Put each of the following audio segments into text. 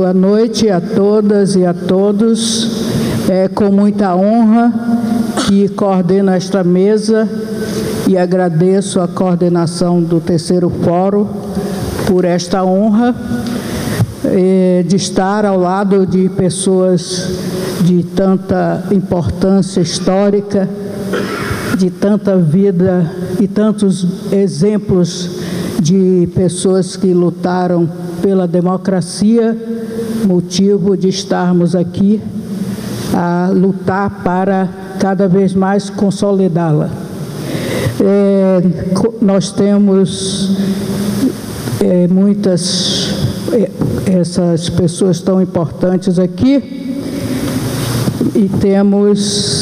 Boa noite a todas e a todos. É com muita honra que coordeno esta mesa e agradeço a coordenação do Terceiro Fórum por esta honra de estar ao lado de pessoas de tanta importância histórica, de tanta vida e tantos exemplos de pessoas que lutaram pela democracia, motivo de estarmos aqui a lutar para cada vez mais consolidá-la. Nós temos muitas essas pessoas tão importantes aqui e temos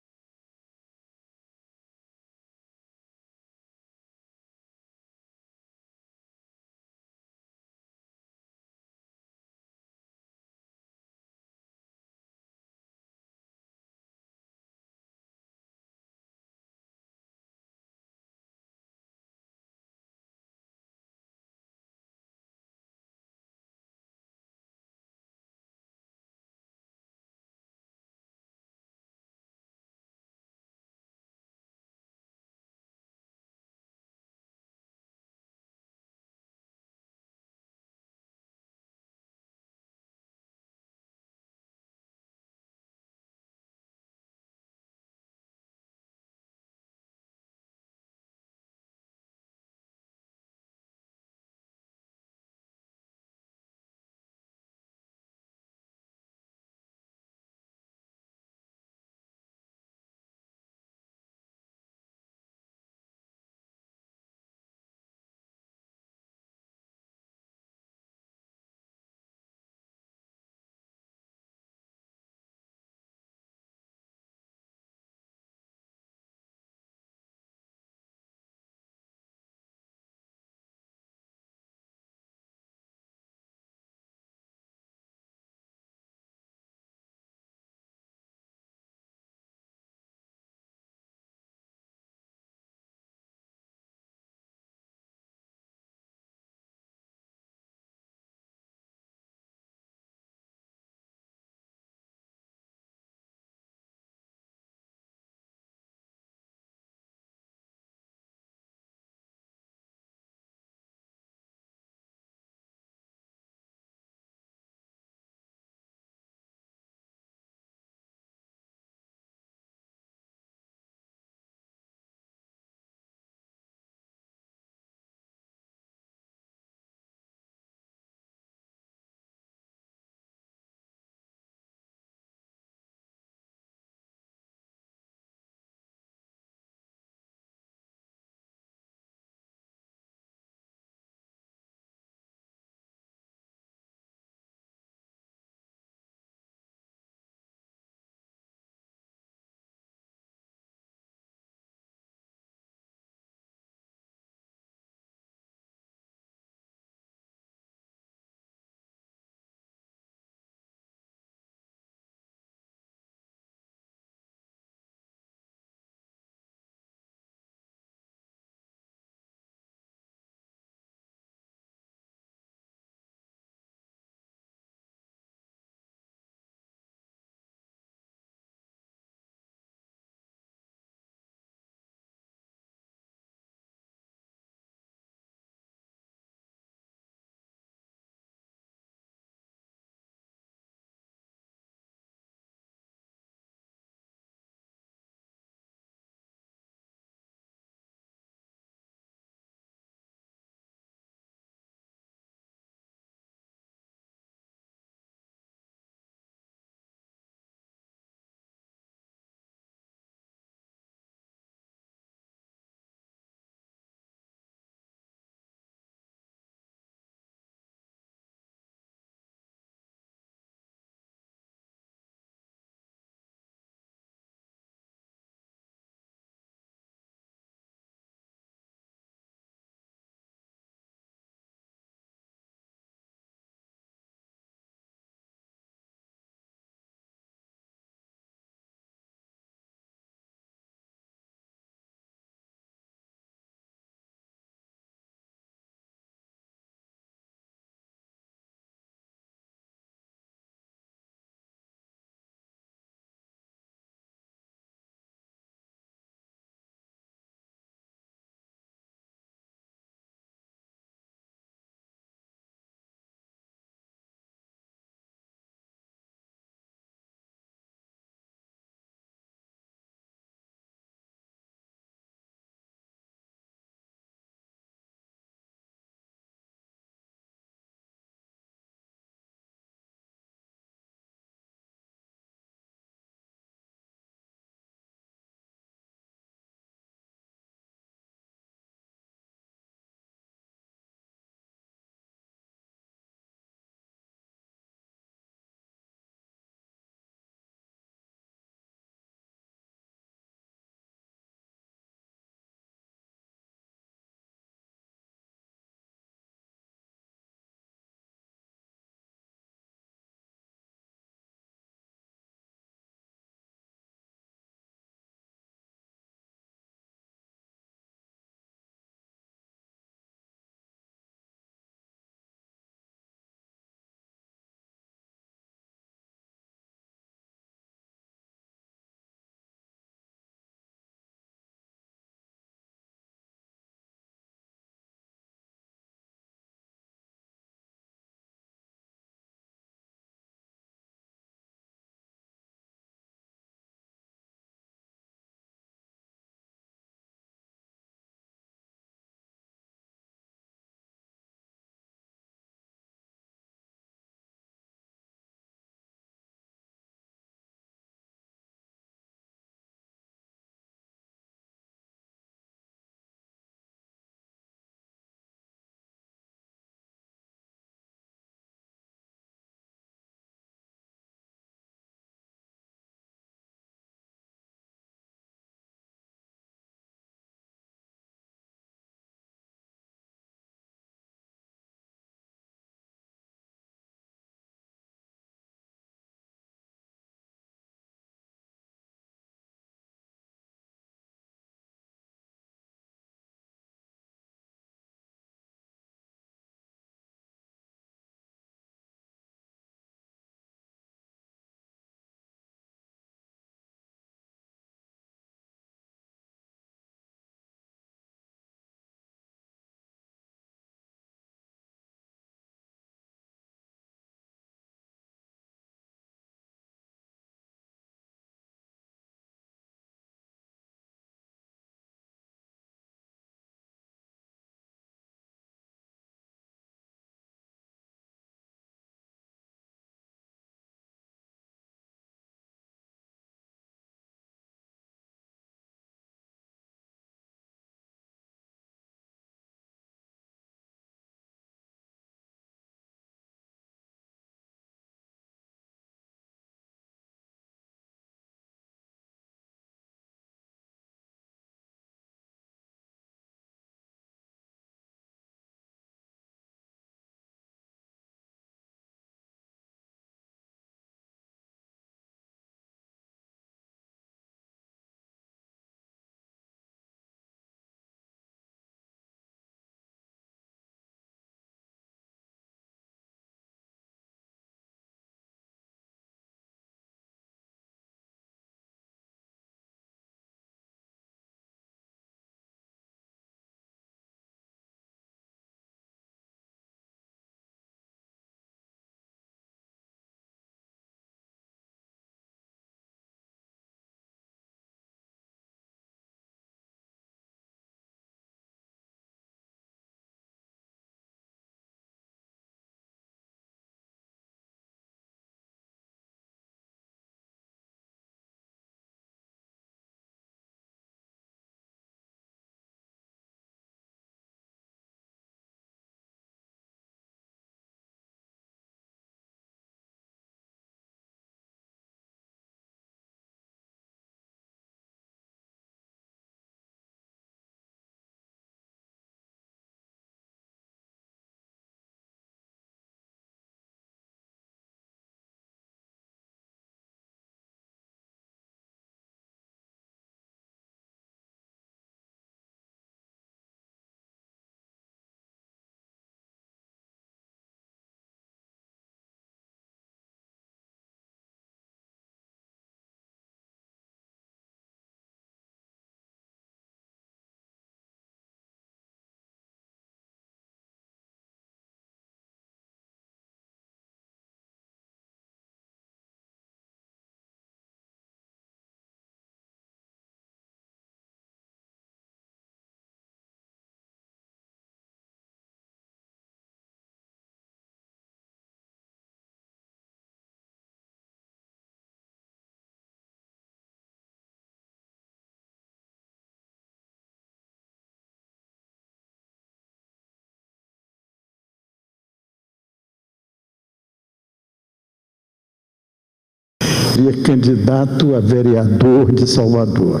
seria candidato a vereador de Salvador.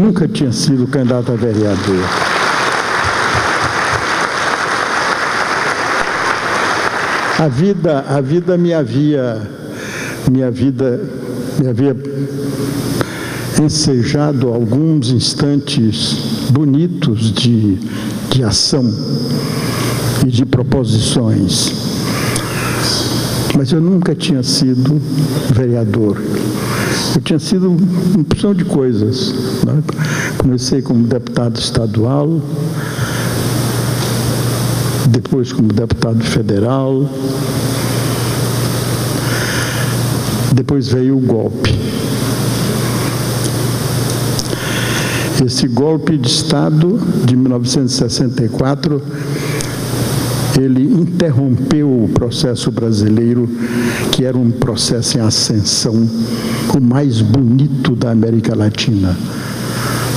Nunca tinha sido candidato a vereador. A vida me havia ensejado alguns instantes bonitos de ação e de proposições, mas eu nunca tinha sido vereador. Eu tinha sido uma opção de coisas, né? Comecei como deputado estadual, depois como deputado federal, depois veio o golpe. Esse golpe de Estado de 1964, ele interrompeu o processo brasileiro, que era um processo em ascensão, o mais bonito da América Latina.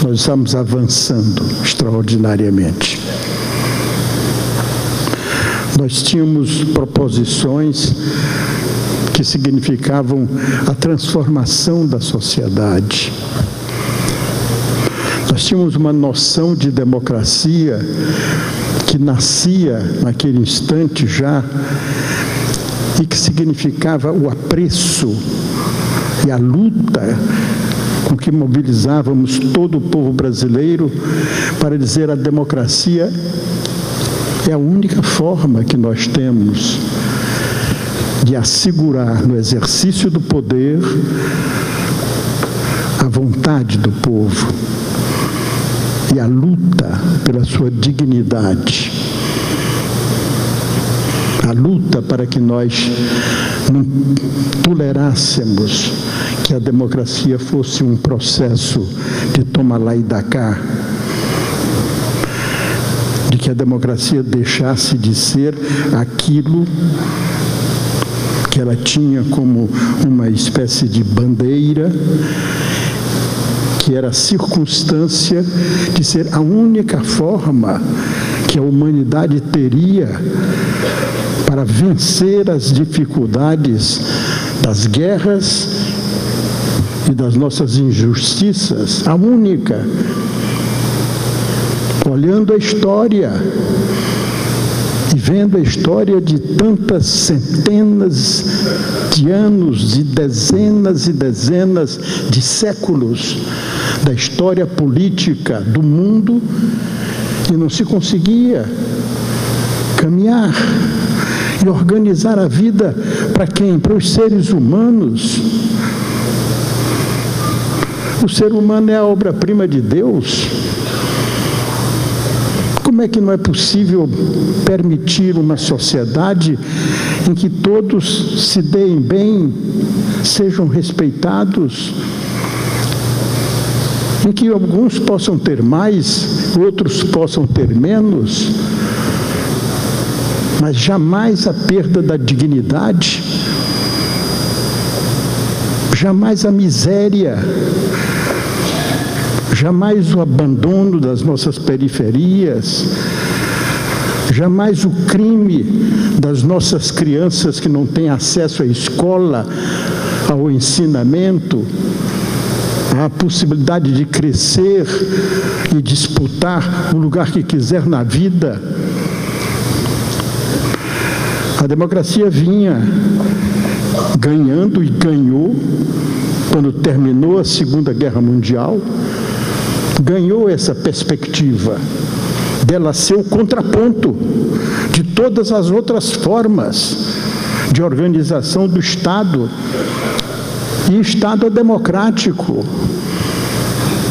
Nós estamos avançando extraordinariamente. Nós tínhamos proposições que significavam a transformação da sociedade. Nós tínhamos uma noção de democracia que nascia naquele instante já e que significava o apreço e a luta com que mobilizávamos todo o povo brasileiro para dizer: a democracia é a única forma que nós temos de assegurar no exercício do poder a vontade do povo e a luta pela sua dignidade, a luta para que nós não tolerássemos que a democracia fosse um processo de toma lá e dá cá, de que a democracia deixasse de ser aquilo que ela tinha como uma espécie de bandeira, que era a circunstância de ser a única forma que a humanidade teria para vencer as dificuldades das guerras e das nossas injustiças, a única. Olhando a história e vendo a história de tantas centenas de anos, de dezenas e dezenas de séculos da história política do mundo, e não se conseguia caminhar e organizar a vida para quem? Para os seres humanos. O ser humano é a obra-prima de Deus. Como é que não é possível permitir uma sociedade em que todos se deem bem, sejam respeitados, em que alguns possam ter mais, outros possam ter menos, mas jamais a perda da dignidade, jamais a miséria, jamais o abandono das nossas periferias, jamais o crime das nossas crianças que não têm acesso à escola, ao ensinamento, à possibilidade de crescer e disputar o lugar que quiser na vida. A democracia vinha ganhando e ganhou quando terminou a Segunda Guerra Mundial. Ganhou essa perspectiva dela ser o contraponto de todas as outras formas de organização do Estado, e Estado democrático.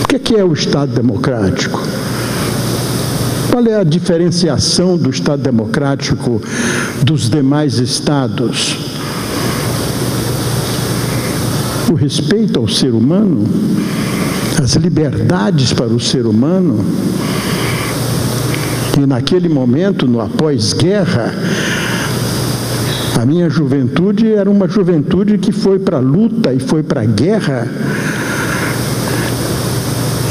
O que é o Estado democrático? Qual é a diferenciação do Estado democrático dos demais Estados? O respeito ao ser humano, as liberdades para o ser humano. E naquele momento, no após-guerra, a minha juventude era uma juventude que foi para a luta e foi para a guerra.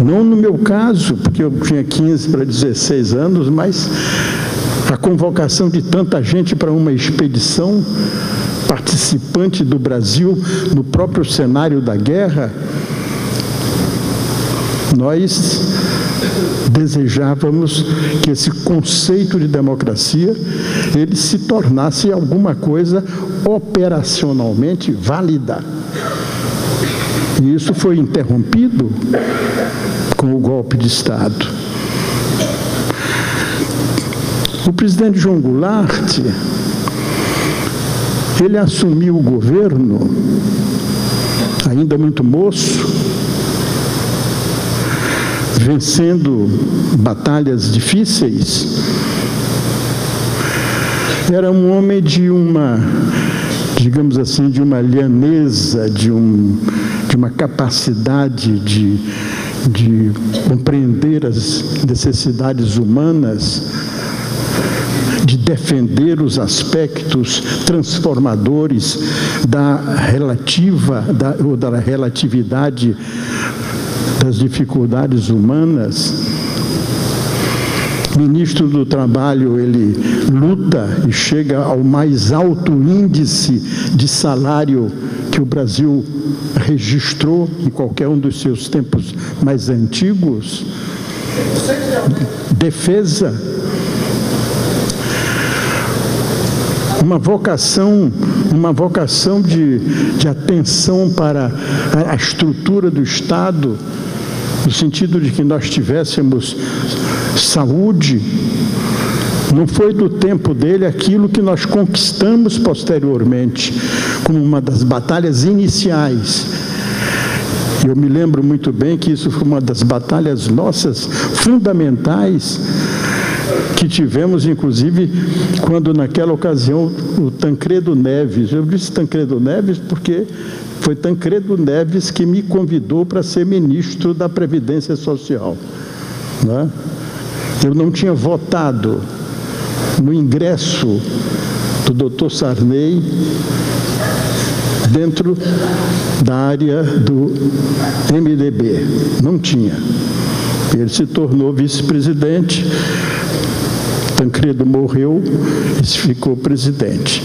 Não no meu caso, porque eu tinha 15 para 16 anos, mas a convocação de tanta gente para uma expedição, participante do Brasil no próprio cenário da guerra, nós desejávamos que esse conceito de democracia ele se tornasse alguma coisa operacionalmente válida. E isso foi interrompido com o golpe de Estado. O presidente João Goulart, ele assumiu o governo, ainda muito moço, vencendo batalhas difíceis. Era um homem de uma, digamos assim, de uma lhaneza, de uma capacidade de compreender as necessidades humanas, de defender os aspectos transformadores da relatividade das dificuldades humanas. Ministro do Trabalho, ele luta e chega ao mais alto índice de salário que o Brasil registrou em qualquer um dos seus tempos mais antigos. Defesa. Uma vocação de atenção para a estrutura do Estado, no sentido de que nós tivéssemos saúde. Não foi do tempo dele aquilo que nós conquistamos posteriormente, como uma das batalhas iniciais. Eu me lembro muito bem que isso foi uma das batalhas nossas fundamentais, que tivemos, inclusive, quando naquela ocasião o Tancredo Neves, eu disse Tancredo Neves porque foi Tancredo Neves que me convidou para ser ministro da Previdência Social, né? Eu não tinha votado no ingresso do doutor Sarney dentro da área do MDB, não tinha. Ele se tornou vice-presidente, Tancredo morreu e ficou presidente.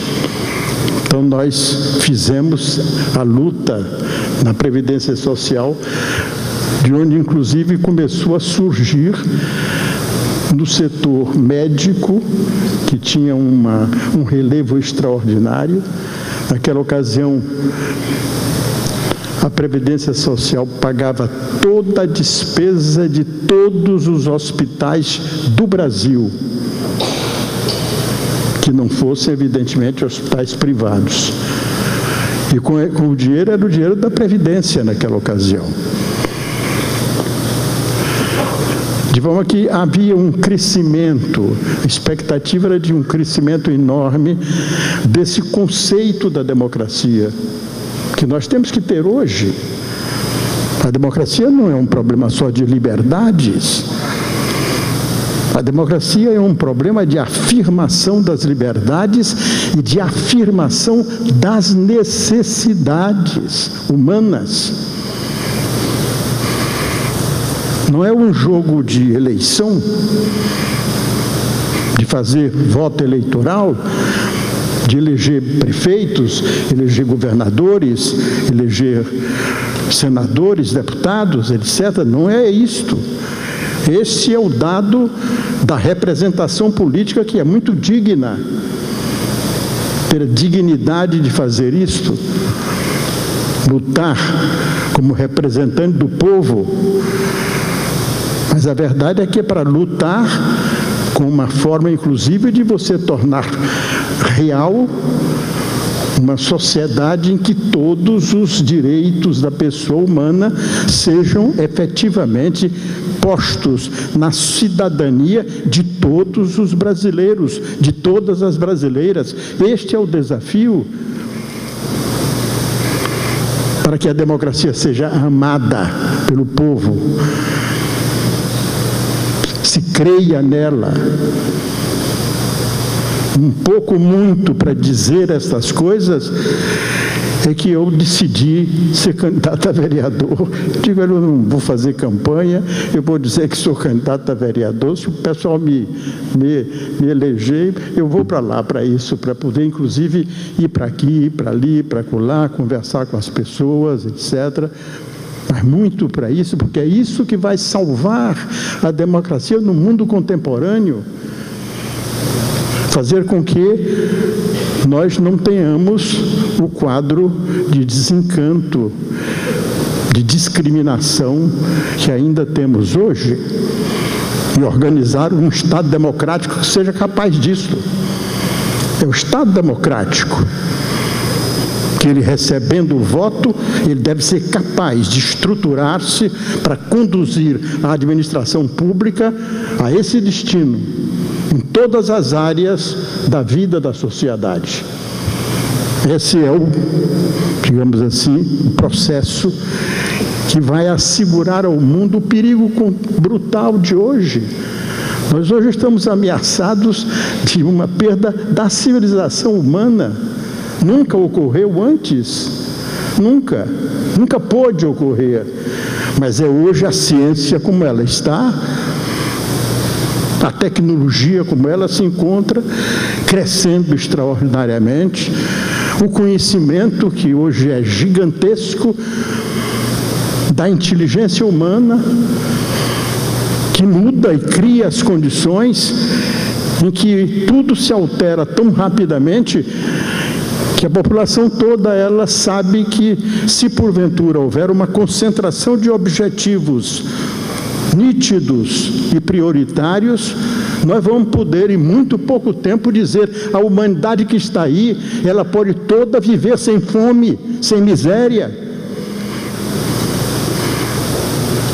Então nós fizemos a luta na Previdência Social, de onde inclusive começou a surgir no setor médico, que tinha um relevo extraordinário. Naquela ocasião, a Previdência Social pagava toda a despesa de todos os hospitais do Brasil, que não fossem, evidentemente, hospitais privados. E com o dinheiro, era o dinheiro da Previdência naquela ocasião. De forma que havia um crescimento, a expectativa era de um crescimento enorme desse conceito da democracia, que nós temos que ter hoje. A democracia não é um problema só de liberdades. A democracia é um problema de afirmação das liberdades e de afirmação das necessidades humanas. Não é um jogo de eleição, de fazer voto eleitoral, de eleger prefeitos, eleger governadores, eleger senadores, deputados, etc. Não é isto. Esse é o dado da representação política, que é muito digna. Ter a dignidade de fazer isto, lutar como representante do povo. Mas a verdade é que é para lutar com uma forma, inclusive, de você tornar real uma sociedade em que todos os direitos da pessoa humana sejam efetivamente postos na cidadania de todos os brasileiros, de todas as brasileiras. Este é o desafio para que a democracia seja amada pelo povo. Se creia nela. Um pouco muito para dizer essas coisas é que eu decidi ser candidato a vereador. Digo, eu não vou fazer campanha, eu vou dizer que sou candidato a vereador, se o pessoal me eleger, eu vou para lá para isso, para poder, inclusive, ir para aqui, ir para ali, para acolá, conversar com as pessoas, etc., mas muito para isso, porque é isso que vai salvar a democracia no mundo contemporâneo. Fazer com que nós não tenhamos o quadro de desencanto, de discriminação que ainda temos hoje, e organizar um Estado democrático que seja capaz disso. É o Estado democrático que ele, recebendo o voto, ele deve ser capaz de estruturar-se para conduzir a administração pública a esse destino, em todas as áreas da vida da sociedade. Esse é o, digamos assim, o processo que vai assegurar ao mundo o perigo brutal de hoje. Nós hoje estamos ameaçados de uma perda da civilização humana. Nunca ocorreu antes, nunca pôde ocorrer, mas é hoje a ciência como ela está, a tecnologia como ela se encontra, crescendo extraordinariamente, o conhecimento que hoje é gigantesco da inteligência humana, que muda e cria as condições em que tudo se altera tão rapidamente que a população toda, ela sabe que, se porventura houver uma concentração de objetivos nítidos e prioritários, nós vamos poder, em muito pouco tempo, dizer: a humanidade que está aí, ela pode toda viver sem fome, sem miséria,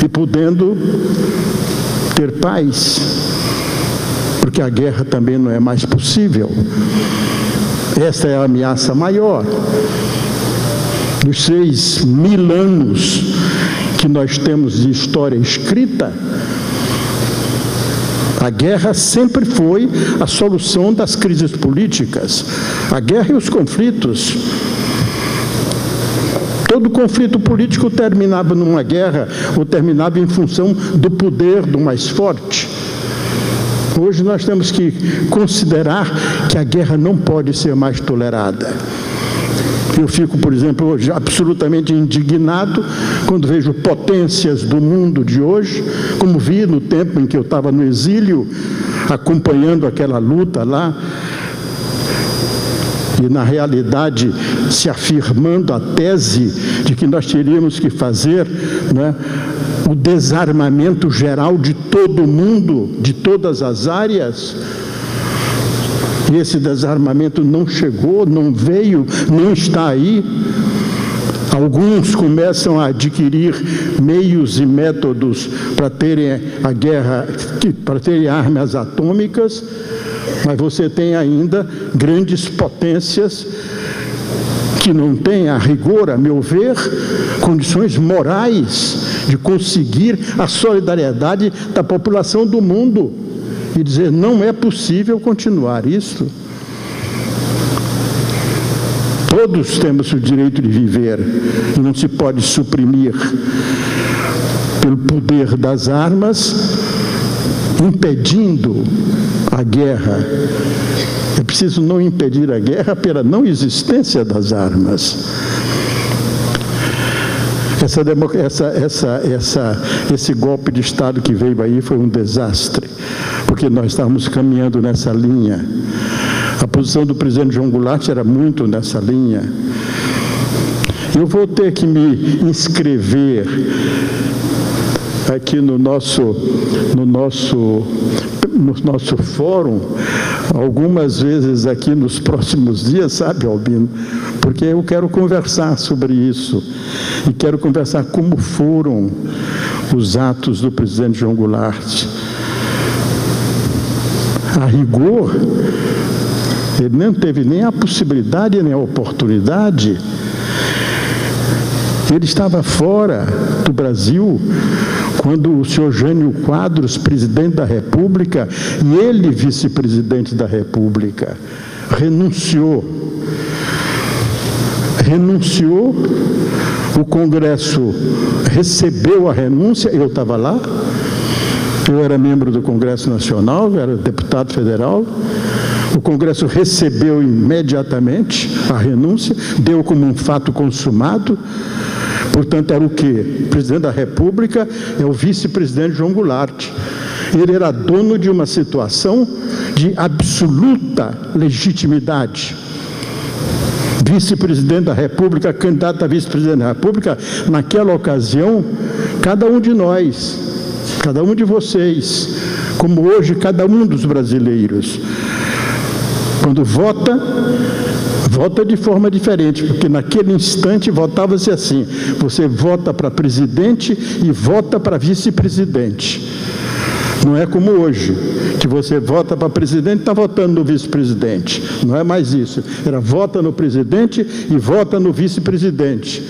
e podendo ter paz, porque a guerra também não é mais possível. Essa é a ameaça maior. Nos 6.000 anos que nós temos de história escrita, a guerra sempre foi a solução das crises políticas. A guerra e os conflitos. Todo conflito político terminava numa guerra, ou terminava em função do poder do mais forte. Hoje nós temos que considerar que a guerra não pode ser mais tolerada. Eu fico, por exemplo, hoje absolutamente indignado quando vejo potências do mundo de hoje, como vi no tempo em que eu estava no exílio, acompanhando aquela luta lá, e na realidade se afirmando a tese de que nós teríamos que fazer, né, o desarmamento geral de todo o mundo, de todas as áreas. E esse desarmamento não chegou, não veio, não está aí. Alguns começam a adquirir meios e métodos para terem a guerra, para terem armas atômicas, mas você tem ainda grandes potências que não têm, a rigor, a meu ver, condições morais de conseguir a solidariedade da população do mundo e dizer: não é possível continuar isso. Todos temos o direito de viver, e não se pode suprimir pelo poder das armas, impedindo a guerra. É preciso não impedir a guerra pela não existência das armas. Esse golpe de Estado que veio aí foi um desastre, porque nós estávamos caminhando nessa linha. A posição do presidente João Goulart era muito nessa linha. Eu vou ter que me inscrever aqui no nosso fórum, algumas vezes aqui nos próximos dias, sabe, Albino? Porque eu quero conversar sobre isso, e quero conversar como foram os atos do presidente João Goulart. A rigor, ele não teve nem a possibilidade, nem a oportunidade. Ele estava fora do Brasil quando o senhor Jânio Quadros, presidente da República, e ele, vice-presidente da República, renunciou. renunciou, o Congresso recebeu a renúncia, eu estava lá, eu era membro do Congresso Nacional, eu era deputado federal, o Congresso recebeu imediatamente a renúncia, deu como um fato consumado. Portanto, era o quê? O presidente da República é o vice-presidente João Goulart. Ele era dono de uma situação de absoluta legitimidade. Vice-presidente da República, candidato a vice-presidente da República, naquela ocasião, cada um de nós, cada um de vocês, como hoje cada um dos brasileiros, quando vota, vota de forma diferente, porque naquele instante votava-se assim, você vota para presidente e vota para vice-presidente. Não é como hoje, que você vota para presidente e está votando no vice-presidente. Não é mais isso. Era vota no presidente e vota no vice-presidente.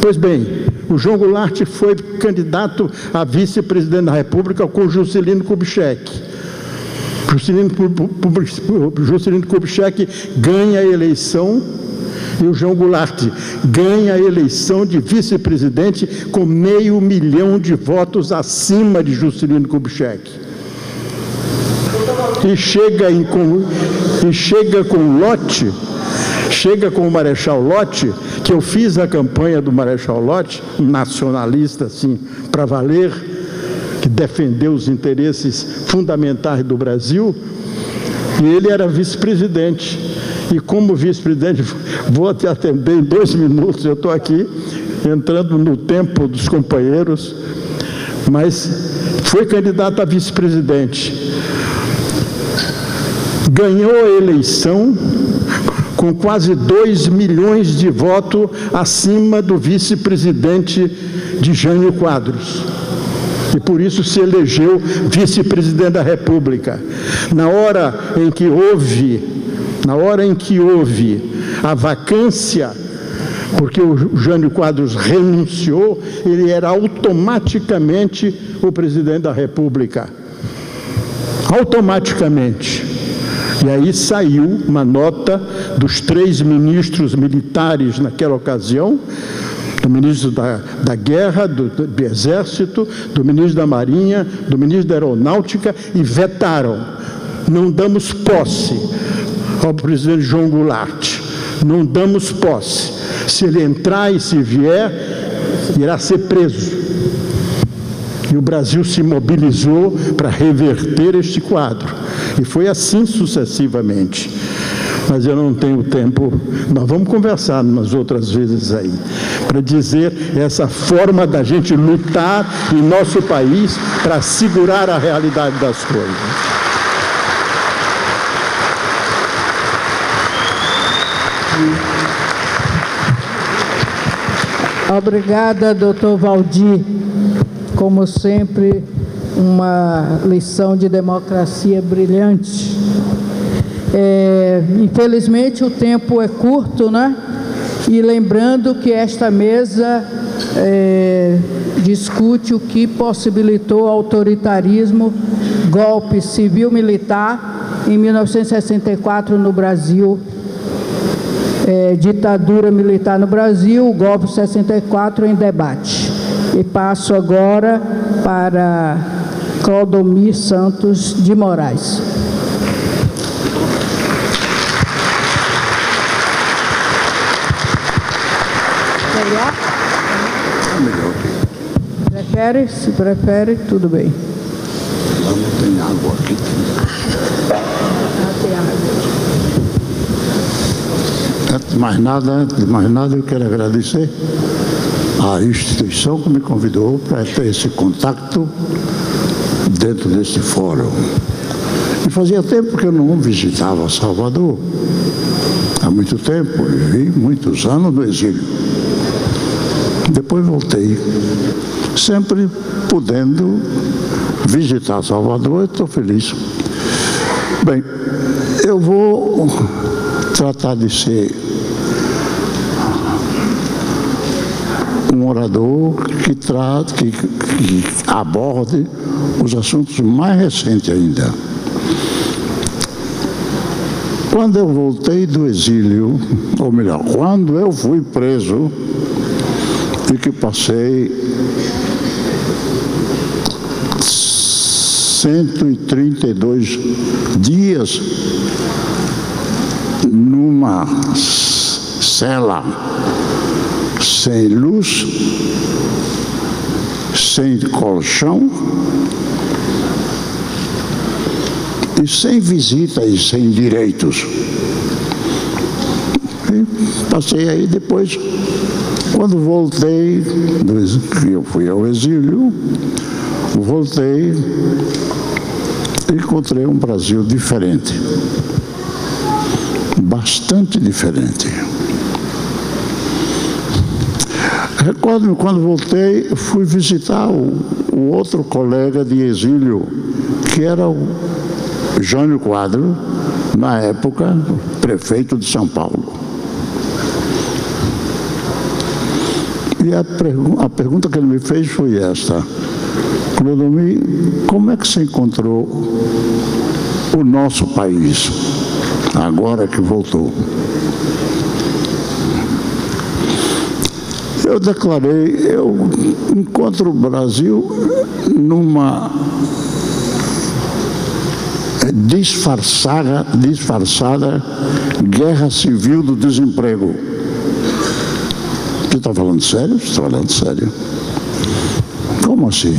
Pois bem, o João Goulart foi candidato a vice-presidente da República com Juscelino Kubitschek. Juscelino Kubitschek ganha a eleição e o João Goulart ganha a eleição de vice-presidente com 500 mil de votos acima de Juscelino Kubitschek. E chega com o Marechal Lott, que eu fiz a campanha do Marechal Lott, um nacionalista assim, para valer, que defendeu os interesses fundamentais do Brasil, e ele era vice-presidente. E como vice-presidente, vou te atender em 2 minutos, eu estou aqui, entrando no tempo dos companheiros, mas foi candidato a vice-presidente. Ganhou a eleição com quase 2 milhões de votos acima do vice-presidente de Jânio Quadros. E por isso se elegeu vice-presidente da República. Na hora em que houve a vacância, porque o Jânio Quadros renunciou, ele era automaticamente o presidente da República. Automaticamente. E aí saiu uma nota dos 3 ministros militares naquela ocasião, do ministro da Guerra, do Exército, do ministro da Marinha, do ministro da Aeronáutica, e vetaram. Não damos posse ao presidente João Goulart. Não damos posse. Se ele entrar e se vier, irá ser preso. E o Brasil se mobilizou para reverter este quadro. E foi assim sucessivamente. Mas eu não tenho tempo, nós vamos conversar umas outras vezes aí, para dizer essa forma da gente lutar em nosso país para segurar a realidade das coisas. Obrigada, doutor Waldir. Como sempre, uma lição de democracia brilhante. Infelizmente o tempo é curto, né? E lembrando que esta mesa discute o que possibilitou autoritarismo, golpe civil-militar em 1964 no Brasil, ditadura militar no Brasil, golpe 64 em debate. E passo agora para Clodomir Santos de Moraes. Se prefere, tudo bem. Não tem água aqui. Antes de mais nada, eu quero agradecer à instituição que me convidou para ter esse contato dentro desse fórum. E fazia tempo que eu não visitava Salvador. Há muito tempo, eu vivi muitos anos no exílio. Depois voltei. Sempre podendo visitar Salvador, estou feliz. Bem, eu vou tratar de ser um orador que aborde os assuntos mais recentes ainda. Quando eu voltei do exílio, ou melhor, quando eu fui preso, e que passei 132 dias numa cela sem luz, sem colchão e sem visitas e sem direitos. E passei aí depois, quando voltei, eu fui ao exílio, voltei e encontrei um Brasil diferente, bastante diferente. Recordo-me, quando voltei, fui visitar o outro colega de exílio, que era o Jânio Quadros, na época prefeito de São Paulo. E a pergunta que ele me fez foi esta: Clodomir, como é que você encontrou o nosso país, agora que voltou? Eu declarei, eu encontro o Brasil numa disfarçada guerra civil do desemprego. Você está falando sério? Estou falando sério. Como assim?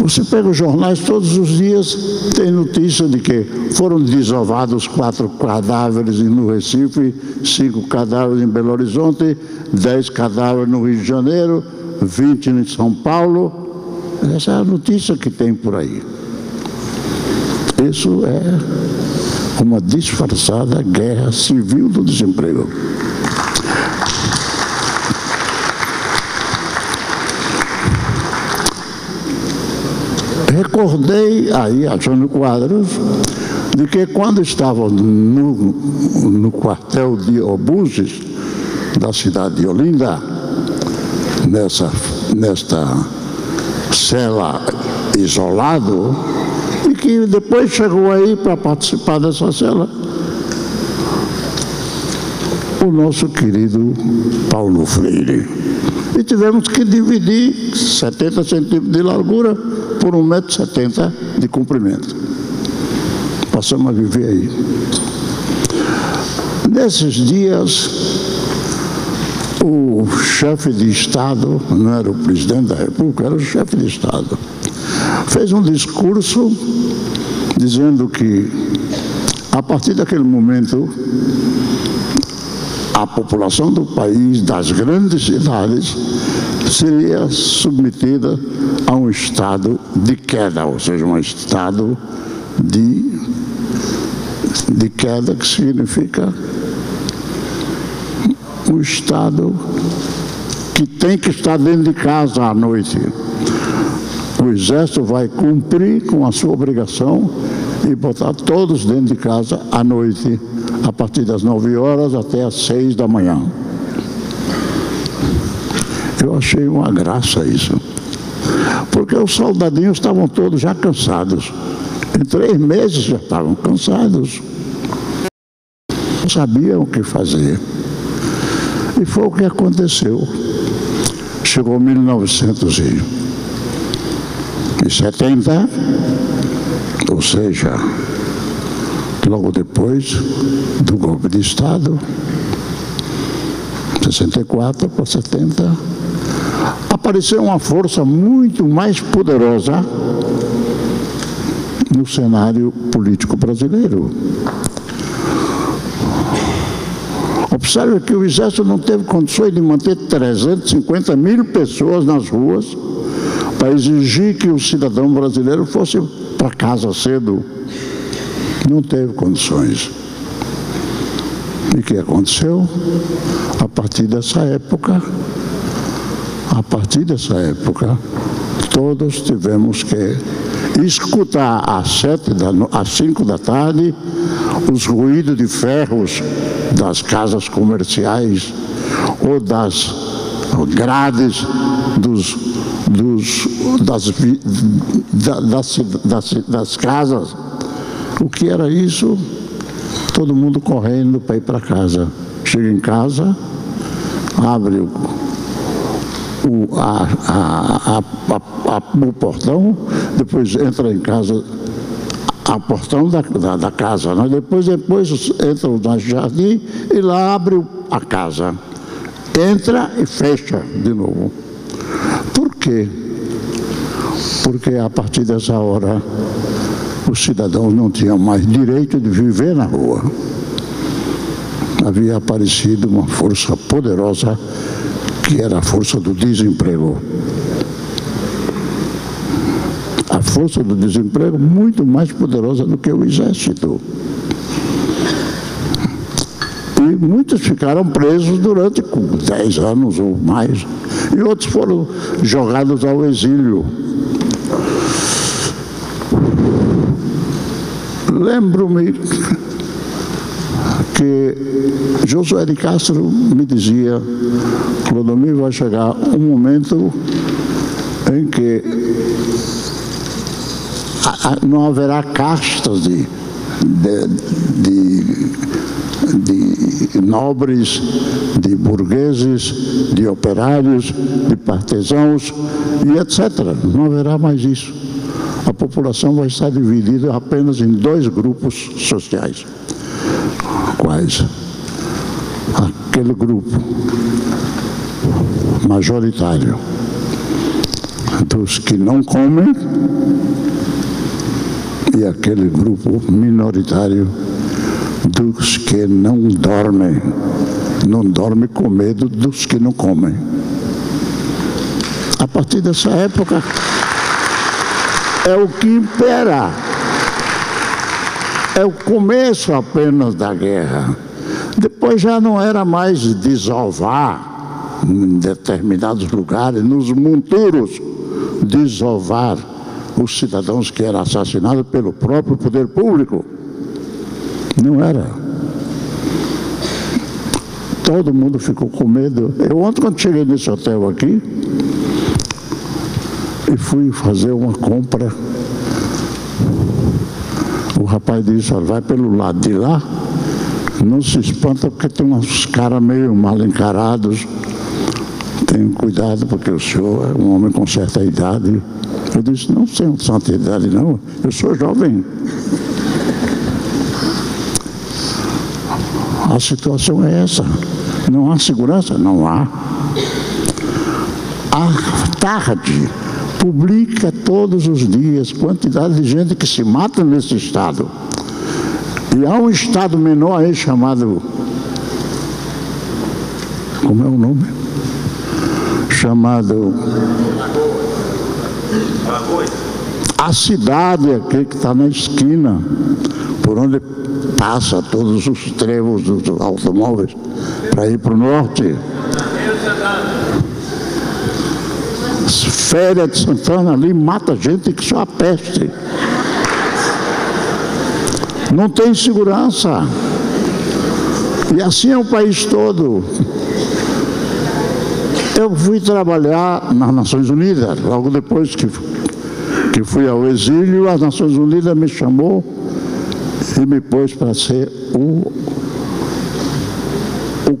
Você pega os jornais todos os dias, tem notícia de que foram desovados 4 cadáveres no Recife, 5 cadáveres em Belo Horizonte, 10 cadáveres no Rio de Janeiro, 20 em São Paulo. Essa é a notícia que tem por aí. Isso é uma disfarçada guerra civil do desemprego. Recordei aí a Jânio Quadros de que, quando estava no quartel de obuses da cidade de Olinda, nesta cela isolado, e que depois chegou aí para participar dessa cela, o nosso querido Paulo Freire. E tivemos que dividir 70 centímetros de largura por 1,70 m de comprimento. Passamos a viver aí. Nesses dias, o chefe de Estado, não era o presidente da República, era o chefe de Estado, fez um discurso dizendo que, a partir daquele momento, a população do país, das grandes cidades, seria submetida a um estado de queda, ou seja, um estado de queda, que significa um estado que tem que estar dentro de casa à noite. O exército vai cumprir com a sua obrigação e botar todos dentro de casa à noite, a partir das 9 horas até as 6 da manhã. Eu achei uma graça isso, porque os soldadinhos estavam todos já cansados. Em 3 meses já estavam cansados. Não sabiam o que fazer. E foi o que aconteceu. Chegou 1970, ou seja, logo depois do golpe de Estado, 64 para 70, apareceu uma força muito mais poderosa no cenário político brasileiro. Observe que o Exército não teve condições de manter 350 mil pessoas nas ruas para exigir que o cidadão brasileiro fosse para casa cedo. Não teve condições. E o que aconteceu? A partir dessa época, todos tivemos que escutar às 5 da tarde os ruídos de ferros das casas comerciais ou das grades das casas. O que era isso? todo mundo correndo para ir para casa. Chega em casa, abre o portão, depois entra em casa, o portão da casa, né? depois entra no jardim e lá abre a casa. Entra e fecha de novo. Por quê? Porque a partir dessa hora os cidadãos não tinham mais direito de viver na rua. Havia aparecido uma força poderosa que era a força do desemprego. A força do desemprego muito mais poderosa do que o exército. E muitos ficaram presos durante 10 anos ou mais. E outros foram jogados ao exílio. Lembro-me que Josué de Castro me dizia: Clodomir, vai chegar um momento em que não haverá castas de nobres, de burgueses, de operários, de partesãos e etc. Não haverá mais isso. A população vai estar dividida apenas em dois grupos sociais. Quais? Aquele grupo majoritário dos que não comem e aquele grupo minoritário dos que não dormem. Não dorme com medo dos que não comem. A partir dessa época é o que impera. É o começo apenas da guerra. Depois já não era mais desovar em determinados lugares, nos monteiros, desovar os cidadãos que eram assassinados pelo próprio poder público. Não era. Todo mundo ficou com medo. Eu ontem, quando cheguei nesse hotel aqui, e fui fazer uma compra, o rapaz disse: olha, vai pelo lado de lá, não se espanta porque tem uns caras meio mal encarados, tenha cuidado porque o senhor é um homem com certa idade. Eu disse: não tenho tanta idade não, eu sou jovem. A situação é essa, não há segurança? Não há. À tarde, publica todos os dias quantidade de gente que se mata nesse estado. E há um estado menor aí chamado... Como é o nome? Chamado... A cidade aqui que está na esquina, por onde passa todos os trevos dos automóveis para ir para o norte. Féria de Santana ali mata gente que só a peste. Não tem segurança. E assim é o país todo. Eu fui trabalhar nas Nações Unidas. Logo depois que fui ao exílio, as Nações Unidas me chamou e me pôs para ser o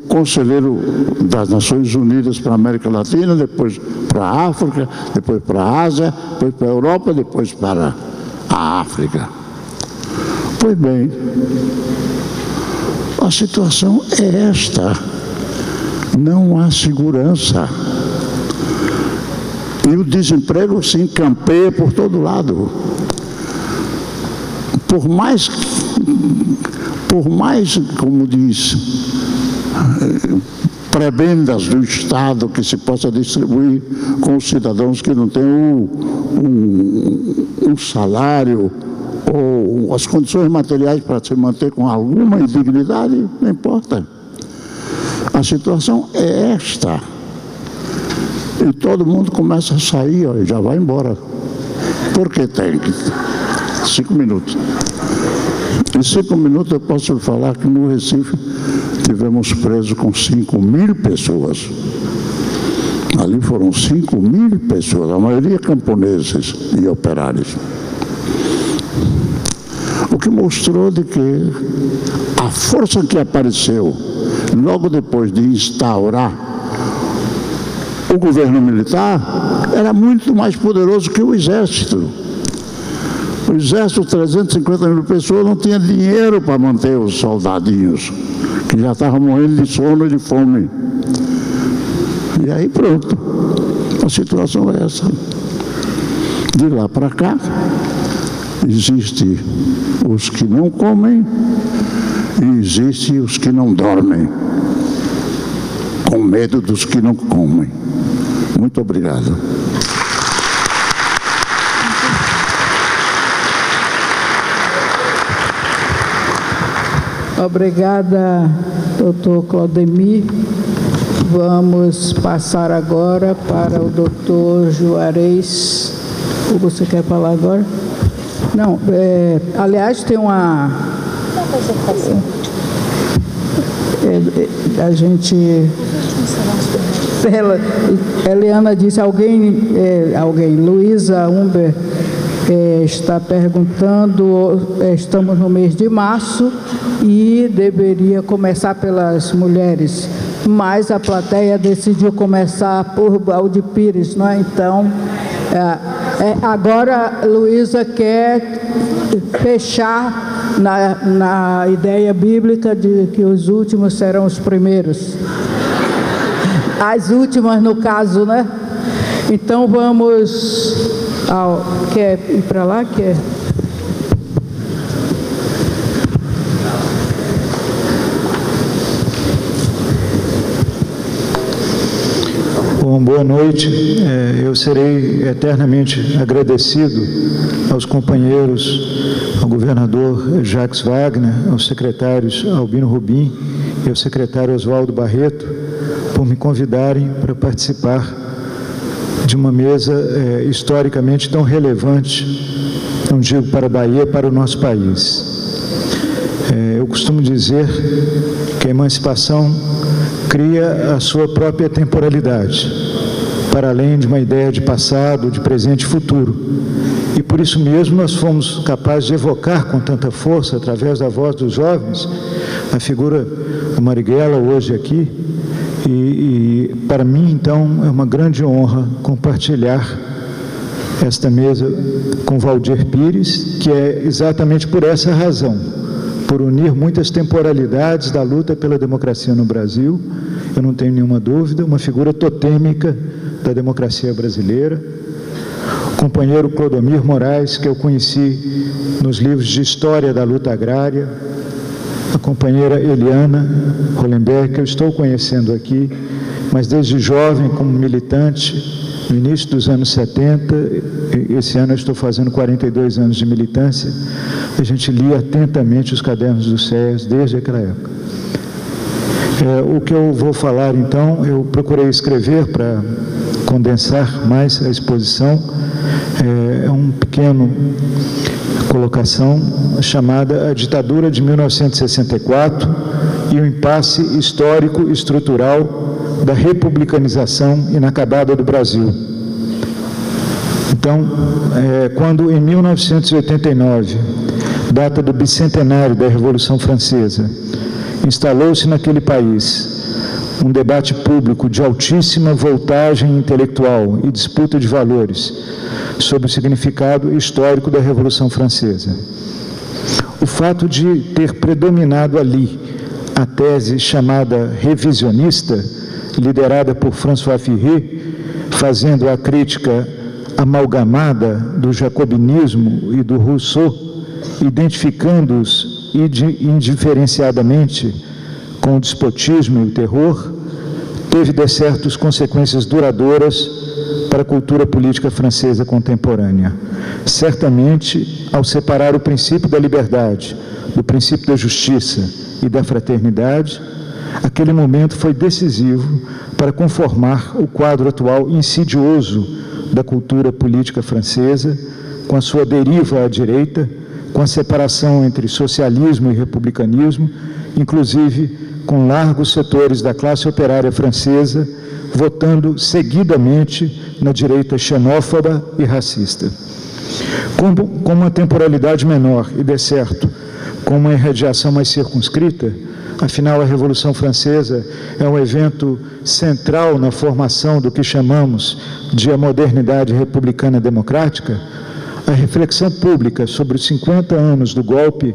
conselheiro das Nações Unidas para a América Latina, depois para a África, depois para a Ásia, depois para a Europa, depois para a África. Pois bem, a situação é esta. Não há segurança. E o desemprego se encampeia por todo lado. Por mais, como diz, prebendas do Estado que se possa distribuir com os cidadãos que não têm um salário ou as condições materiais para se manter com alguma dignidade, não importa. A situação é esta. E todo mundo começa a sair, ó, e já vai embora. Porque tem 5 minutos. Em 5 minutos eu posso falar que no Recife tivemos preso com 5.000 pessoas. Ali foram 5.000 pessoas, a maioria camponeses e operários. o que mostrou de que a força que apareceu logo depois de instaurar o governo militar era muito mais poderoso que o exército. O exército, 350 mil pessoas, não tinha dinheiro para manter os soldadinhos, que já estavam morrendo de sono e de fome. E aí pronto, a situação é essa. De lá para cá, existem os que não comem e existem os que não dormem, com medo dos que não comem. Muito obrigado. Obrigada, doutor Clodomir. Vamos passar agora para o doutor Juarez. O que você quer falar agora? Não, aliás, tem uma... A gente... Eliana disse, alguém, Luísa Humber, está perguntando, estamos no mês de março e deveria começar pelas mulheres, mas a plateia decidiu começar por Waldir Pires, não é? Então... agora, Luísa quer fechar na ideia bíblica de que os últimos serão os primeiros. As últimas, no caso, né? Então, vamos... Quer ir para lá? Quer? Bom, boa noite. Eu serei eternamente agradecido aos companheiros, ao governador Jacques Wagner, aos secretários Albino Rubim e ao secretário Oswaldo Barreto por me convidarem para participar de uma mesa historicamente tão relevante, não digo para a Bahia, para o nosso país. Eu costumo dizer que a emancipação cria a sua própria temporalidade, para além de uma ideia de passado, de presente e futuro. E por isso mesmo nós fomos capazes de evocar com tanta força, através da voz dos jovens, a figura do Marighella hoje aqui. E para mim, então, é uma grande honra compartilhar esta mesa com Waldir Pires, que é exatamente por essa razão, por unir muitas temporalidades da luta pela democracia no Brasil. Eu não tenho nenhuma dúvida, uma figura totêmica da democracia brasileira. O companheiro Clodomir Moraes, que eu conheci nos livros de história da luta agrária. A companheira Eliana Rolemberg, que eu estou conhecendo aqui, mas desde jovem, como militante, no início dos anos 70, esse ano eu estou fazendo 42 anos de militância, a gente lia atentamente os cadernos do CESE desde aquela época. O que eu vou falar, então, eu procurei escrever para condensar mais a exposição, é um pequeno colocação chamada A Ditadura de 1964 e o Impasse Histórico e Estrutural da Republicanização Inacabada do Brasil. Então, quando em 1989, data do bicentenário da Revolução Francesa, instalou-se naquele país um debate público de altíssima voltagem intelectual e disputa de valores sobre o significado histórico da Revolução Francesa. O fato de ter predominado ali a tese chamada revisionista, liderada por François Furet, fazendo a crítica amalgamada do jacobinismo e do Rousseau, identificando-os indiferenciadamente com o despotismo e o terror, teve de certas consequências duradouras para a cultura política francesa contemporânea. Certamente, ao separar o princípio da liberdade, do princípio da justiça e da fraternidade, aquele momento foi decisivo para conformar o quadro atual insidioso da cultura política francesa, com a sua deriva à direita, com a separação entre socialismo e republicanismo, inclusive com largos setores da classe operária francesa votando seguidamente na direita xenófoba e racista. Com uma temporalidade menor e, de certo, com uma irradiação mais circunscrita, afinal, a Revolução Francesa é um evento central na formação do que chamamos de a modernidade republicana democrática, a reflexão pública sobre os 50 anos do golpe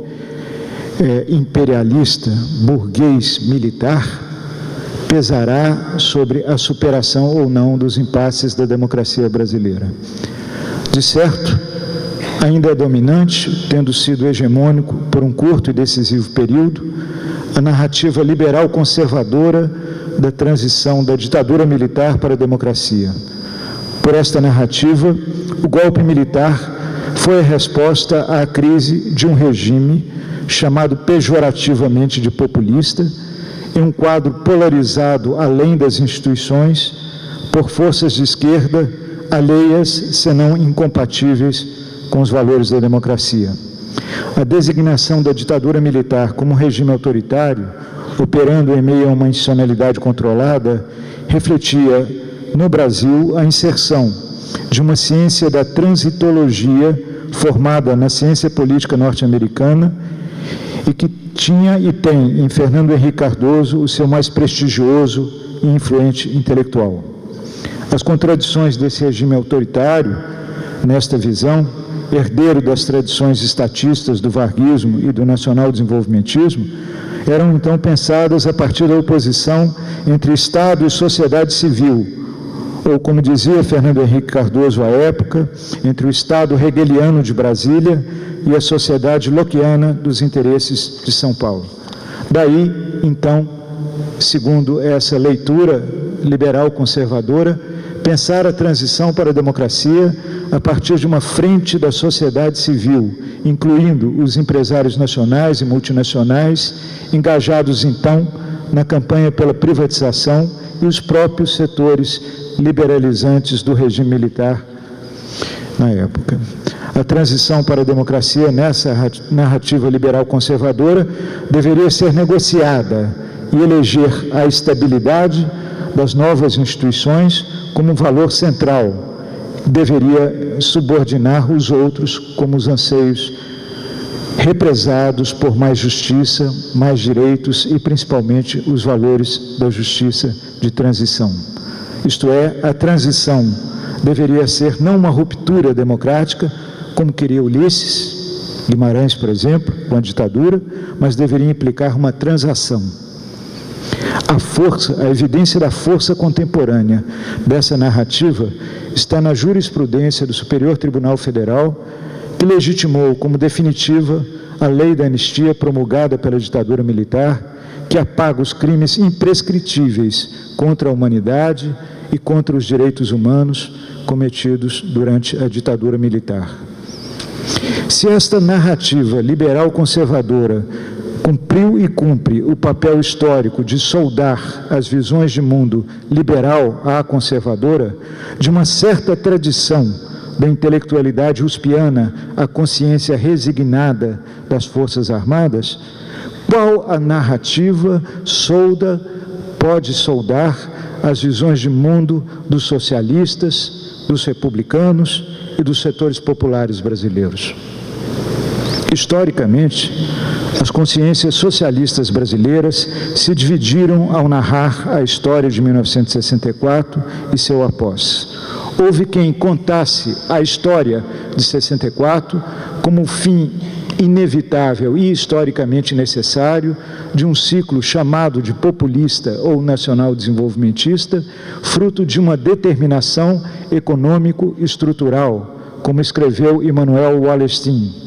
imperialista, burguês, militar, pesará sobre a superação ou não dos impasses da democracia brasileira. De certo, ainda é dominante, tendo sido hegemônico por um curto e decisivo período, a narrativa liberal conservadora da transição da ditadura militar para a democracia. Por esta narrativa, o golpe militar foi a resposta à crise de um regime chamado pejorativamente de populista, em um quadro polarizado além das instituições, por forças de esquerda alheias, senão incompatíveis com os valores da democracia. A designação da ditadura militar como regime autoritário, operando em meio a uma institucionalidade controlada, refletia, no Brasil, a inserção de uma ciência da transitologia formada na ciência política norte-americana e que tinha e tem em Fernando Henrique Cardoso o seu mais prestigioso e influente intelectual. As contradições desse regime autoritário, nesta visão, herdeiro das tradições estatistas do varguismo e do nacional-desenvolvimentismo, eram então pensadas a partir da oposição entre Estado e sociedade civil, ou, como dizia Fernando Henrique Cardoso à época, entre o Estado hegeliano de Brasília e a sociedade lockiana dos interesses de São Paulo. Daí, então, segundo essa leitura liberal-conservadora, pensar a transição para a democracia a partir de uma frente da sociedade civil, incluindo os empresários nacionais e multinacionais, engajados, então, na campanha pela privatização e os próprios setores liberalizantes do regime militar na época. A transição para a democracia nessa narrativa liberal conservadora deveria ser negociada e eleger a estabilidade das novas instituições como um valor central. Deveria subordinar os outros como os anseios represados por mais justiça, mais direitos e principalmente os valores da justiça de transição. Isto é, a transição deveria ser não uma ruptura democrática, como queria Ulisses Guimarães, por exemplo, com a ditadura, mas deveria implicar uma transação. A evidência da força contemporânea dessa narrativa está na jurisprudência do Superior Tribunal Federal, que legitimou como definitiva a lei da anistia promulgada pela ditadura militar, que apaga os crimes imprescritíveis contra a humanidade e contra os direitos humanos cometidos durante a ditadura militar. Se esta narrativa liberal-conservadora cumpriu e cumpre o papel histórico de soldar as visões de mundo liberal à conservadora, de uma certa tradição da intelectualidade ruspiana à consciência resignada das Forças Armadas, qual a narrativa pode soldar as visões de mundo dos socialistas, dos republicanos e dos setores populares brasileiros? Historicamente, as consciências socialistas brasileiras se dividiram ao narrar a história de 1964 e seu após. Houve quem contasse a história de 64 como o fim inevitável e historicamente necessário de um ciclo chamado de populista ou nacional-desenvolvimentista, fruto de uma determinação econômico-estrutural, como escreveu Immanuel Wallerstein,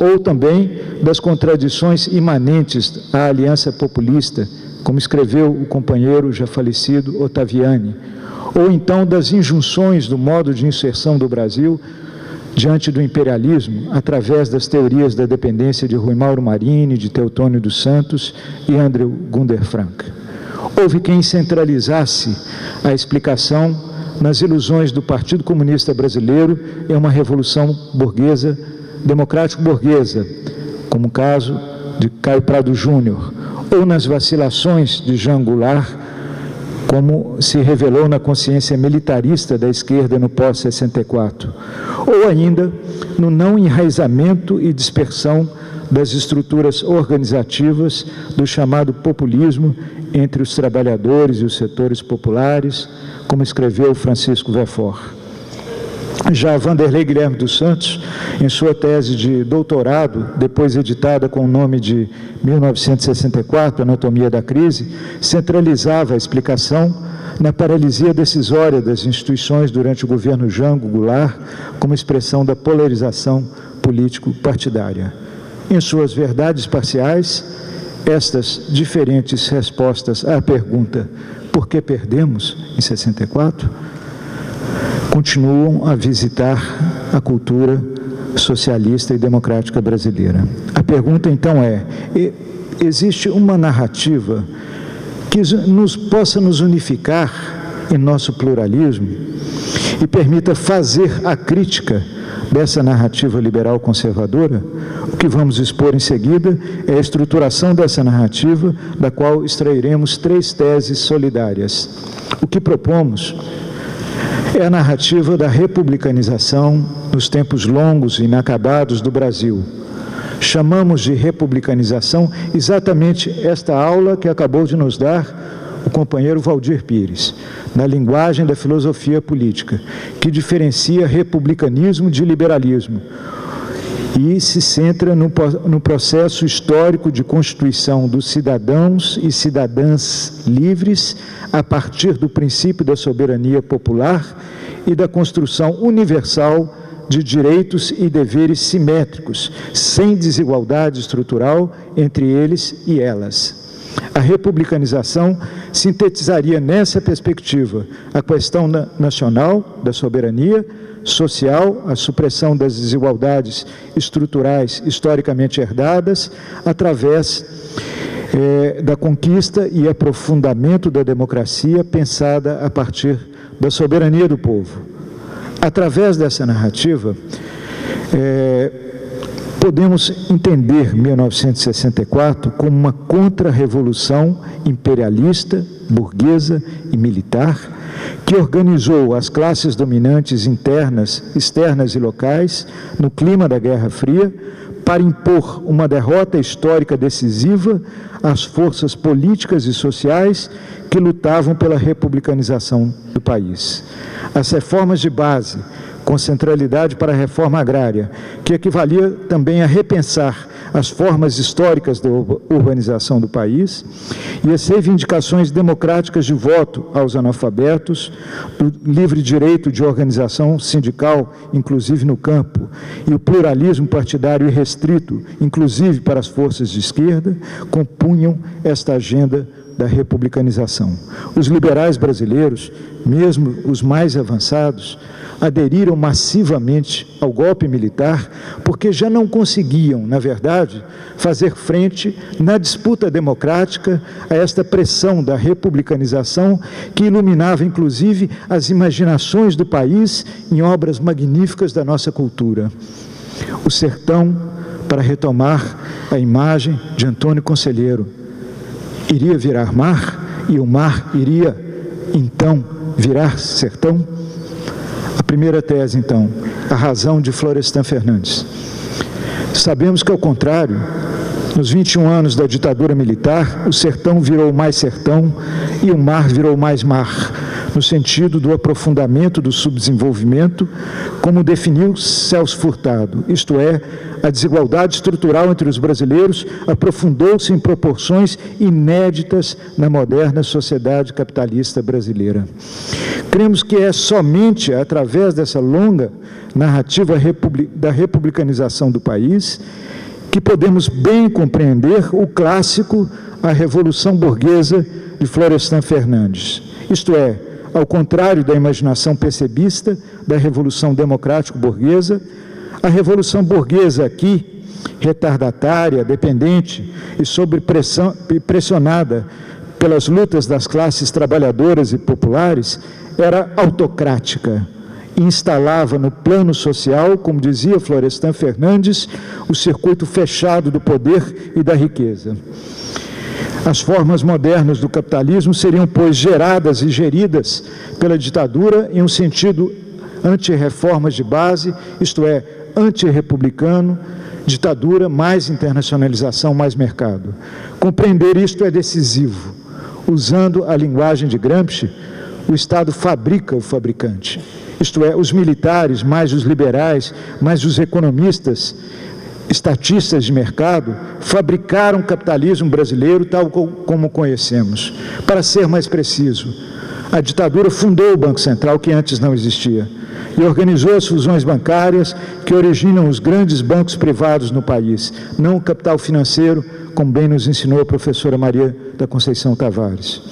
ou também das contradições imanentes à aliança populista, como escreveu o companheiro já falecido Ottaviani, ou então das injunções do modo de inserção do Brasil diante do imperialismo, através das teorias da dependência de Rui Mauro Marini, de Teotônio dos Santos e Andrew Gunder Frank. Houve quem centralizasse a explicação nas ilusões do Partido Comunista Brasileiro em uma revolução burguesa, democrático-burguesa, como o caso de Caio Prado Júnior, ou nas vacilações de João Goulart, como se revelou na consciência militarista da esquerda no pós-64, ou ainda no não enraizamento e dispersão das estruturas organizativas do chamado populismo entre os trabalhadores e os setores populares, como escreveu Francisco Verfort. Já Vanderlei Guilherme dos Santos, em sua tese de doutorado, depois editada com o nome de 1964, Anatomia da Crise, centralizava a explicação na paralisia decisória das instituições durante o governo João Goulart, como expressão da polarização político-partidária. Em suas verdades parciais, estas diferentes respostas à pergunta "Por que perdemos em 64?" continuam a visitar a cultura socialista e democrática brasileira. A pergunta, então, é: existe uma narrativa que possa nos unificar em nosso pluralismo e permita fazer a crítica dessa narrativa liberal conservadora? O que vamos expor em seguida é a estruturação dessa narrativa, da qual extrairemos três teses solidárias. O que propomos é a narrativa da republicanização nos tempos longos e inacabados do Brasil. Chamamos de republicanização exatamente esta aula que acabou de nos dar o companheiro Waldir Pires, na linguagem da filosofia política, que diferencia republicanismo de liberalismo e se centra no processo histórico de constituição dos cidadãos e cidadãs livres a partir do princípio da soberania popular e da construção universal de direitos e deveres simétricos, sem desigualdade estrutural entre eles e elas. A republicanização sintetizaria nessa perspectiva a questão nacional da soberania social, a supressão das desigualdades estruturais historicamente herdadas, através da conquista e aprofundamento da democracia pensada a partir da soberania do povo. Através dessa narrativa, podemos entender 1964 como uma contra-revolução imperialista, burguesa e militar, que organizou as classes dominantes internas, externas e locais no clima da Guerra Fria para impor uma derrota histórica decisiva às forças políticas e sociais que lutavam pela republicanização do país. As reformas de base, com centralidade para a reforma agrária, que equivalia também a repensar as formas históricas da urbanização do país, e as reivindicações democráticas de voto aos analfabetos, o livre direito de organização sindical, inclusive no campo, e o pluralismo partidário irrestrito, inclusive para as forças de esquerda, compunham esta agenda da republicanização. Os liberais brasileiros, mesmo os mais avançados, aderiram massivamente ao golpe militar porque já não conseguiam, na verdade, fazer frente na disputa democrática a esta pressão da republicanização que iluminava, inclusive, as imaginações do país em obras magníficas da nossa cultura. O sertão, para retomar a imagem de Antônio Conselheiro, iria virar mar e o mar iria, então, virar sertão? A primeira tese, então, a razão de Florestan Fernandes. Sabemos que, ao contrário, nos 21 anos da ditadura militar, o sertão virou mais sertão e o mar virou mais mar, no sentido do aprofundamento do subdesenvolvimento, como definiu Celso Furtado, isto é, a desigualdade estrutural entre os brasileiros aprofundou-se em proporções inéditas na moderna sociedade capitalista brasileira. Cremos que é somente através dessa longa narrativa da republicanização do país que podemos bem compreender o clássico A Revolução Burguesa, de Florestan Fernandes. Isto é, ao contrário da imaginação percebista da Revolução Democrático-Burguesa, a Revolução Burguesa aqui, retardatária, dependente e pressionada pelas lutas das classes trabalhadoras e populares, era autocrática e instalava no plano social, como dizia Florestan Fernandes, o circuito fechado do poder e da riqueza. As formas modernas do capitalismo seriam, pois, geradas e geridas pela ditadura em um sentido anti-reformas de base, isto é, anti-republicano, ditadura, mais internacionalização, mais mercado. Compreender isto é decisivo. Usando a linguagem de Gramsci, o Estado fabrica o fabricante. Isto é, os militares, mais os liberais, mais os economistas, estatistas de mercado, fabricaram o capitalismo brasileiro tal como o conhecemos. Para ser mais preciso, a ditadura fundou o Banco Central, que antes não existia, e organizou as fusões bancárias que originam os grandes bancos privados no país, não o capital financeiro, como bem nos ensinou a professora Maria da Conceição Tavares.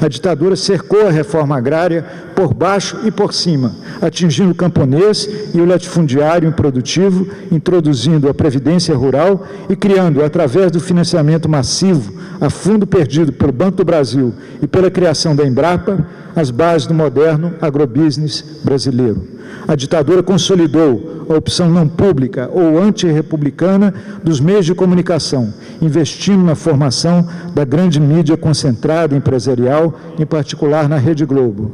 A ditadura cercou a reforma agrária por baixo e por cima, atingindo o camponês e o latifundiário improdutivo, introduzindo a previdência rural e criando, através do financiamento massivo, a fundo perdido pelo Banco do Brasil e pela criação da Embrapa, as bases do moderno agrobusiness brasileiro. A ditadura consolidou a opção não pública ou antirrepublicana dos meios de comunicação, investindo na formação da grande mídia concentrada empresarial, em particular na Rede Globo.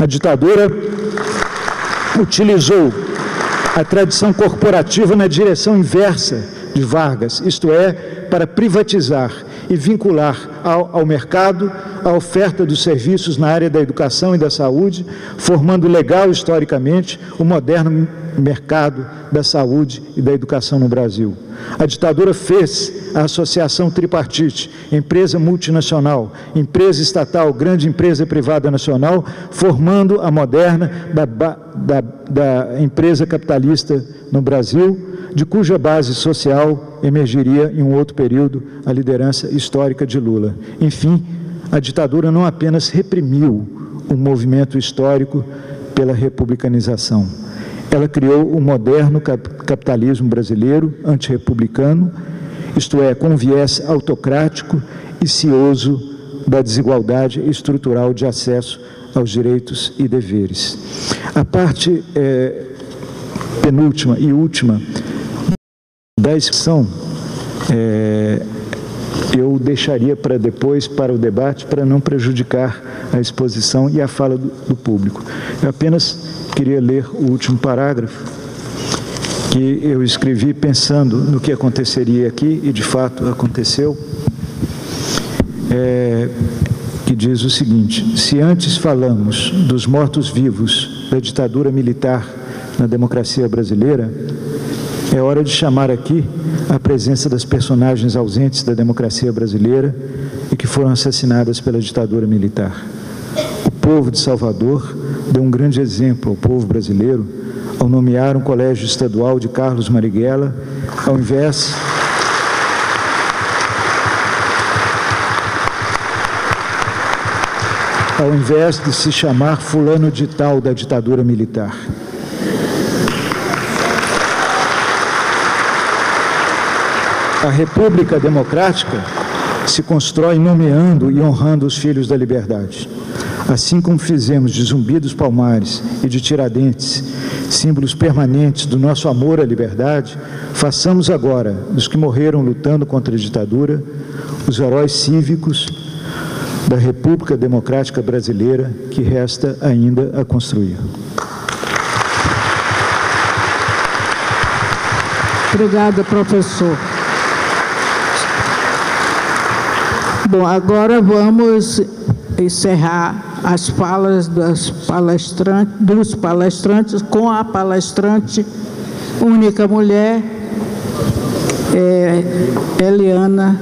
A ditadura utilizou a tradição corporativa na direção inversa de Vargas, isto é, para privatizar e vincular ao mercado a oferta dos serviços na área da educação e da saúde, formando legal historicamente o moderno mercado da saúde e da educação no Brasil. A ditadura fez a associação tripartite, empresa multinacional, empresa estatal, grande empresa privada nacional, formando a moderna da empresa capitalista no Brasil, de cuja base social emergiria, em um outro período, a liderança histórica de Lula. Enfim, a ditadura não apenas reprimiu o movimento histórico pela republicanização, ela criou o moderno capitalismo brasileiro antirrepublicano, isto é, com viés autocrático e cioso da desigualdade estrutural de acesso aos direitos e deveres. A parte penúltima e última da discussão, eu deixaria para depois, para o debate, para não prejudicar a exposição e a fala do público. Eu apenas queria ler o último parágrafo, que eu escrevi pensando no que aconteceria aqui, e de fato aconteceu, que diz o seguinte: se antes falamos dos mortos-vivos da ditadura militar na democracia brasileira, é hora de chamar aqui a presença das personagens ausentes da democracia brasileira e que foram assassinadas pela ditadura militar. O povo de Salvador deu um grande exemplo ao povo brasileiro ao nomear um colégio estadual de Carlos Marighella, ao invés de se chamar fulano de tal da ditadura militar. A República Democrática se constrói nomeando e honrando os filhos da liberdade. Assim como fizemos de Zumbi dos Palmares e de Tiradentes, símbolos permanentes do nosso amor à liberdade, façamos agora dos que morreram lutando contra a ditadura, os heróis cívicos da República Democrática Brasileira, que resta ainda a construir. Obrigada, professor. Bom, agora vamos encerrar as falas dos palestrantes com a palestrante única mulher, Eliana.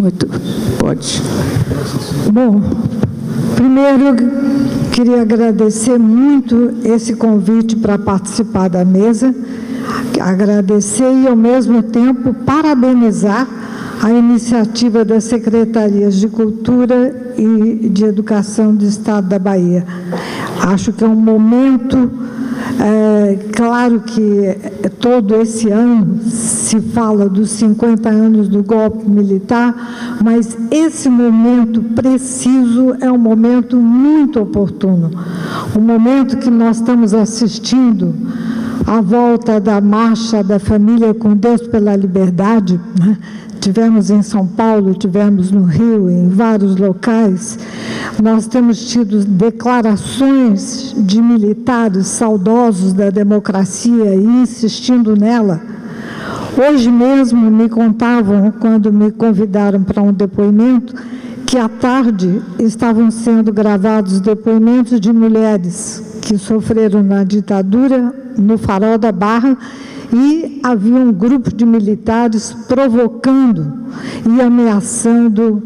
Muito, pode. Bom, primeiro queria agradecer muito esse convite para participar da mesa, agradecer e ao mesmo tempo parabenizar a iniciativa das Secretarias de Cultura e de Educação do Estado da Bahia. Acho que é um momento, claro que todo esse ano se fala dos 50 anos do golpe militar, mas esse momento preciso é um momento muito oportuno, um momento que nós estamos assistindo a volta da marcha da família com Deus pela liberdade, né? Tivemos em São Paulo, tivemos no Rio, em vários locais. Nós temos tido declarações de militares saudosos da democracia e insistindo nela. Hoje mesmo me contavam, quando me convidaram para um depoimento, que à tarde estavam sendo gravados depoimentos de mulheres que sofreram na ditadura, no Farol da Barra, e havia um grupo de militares provocando e ameaçando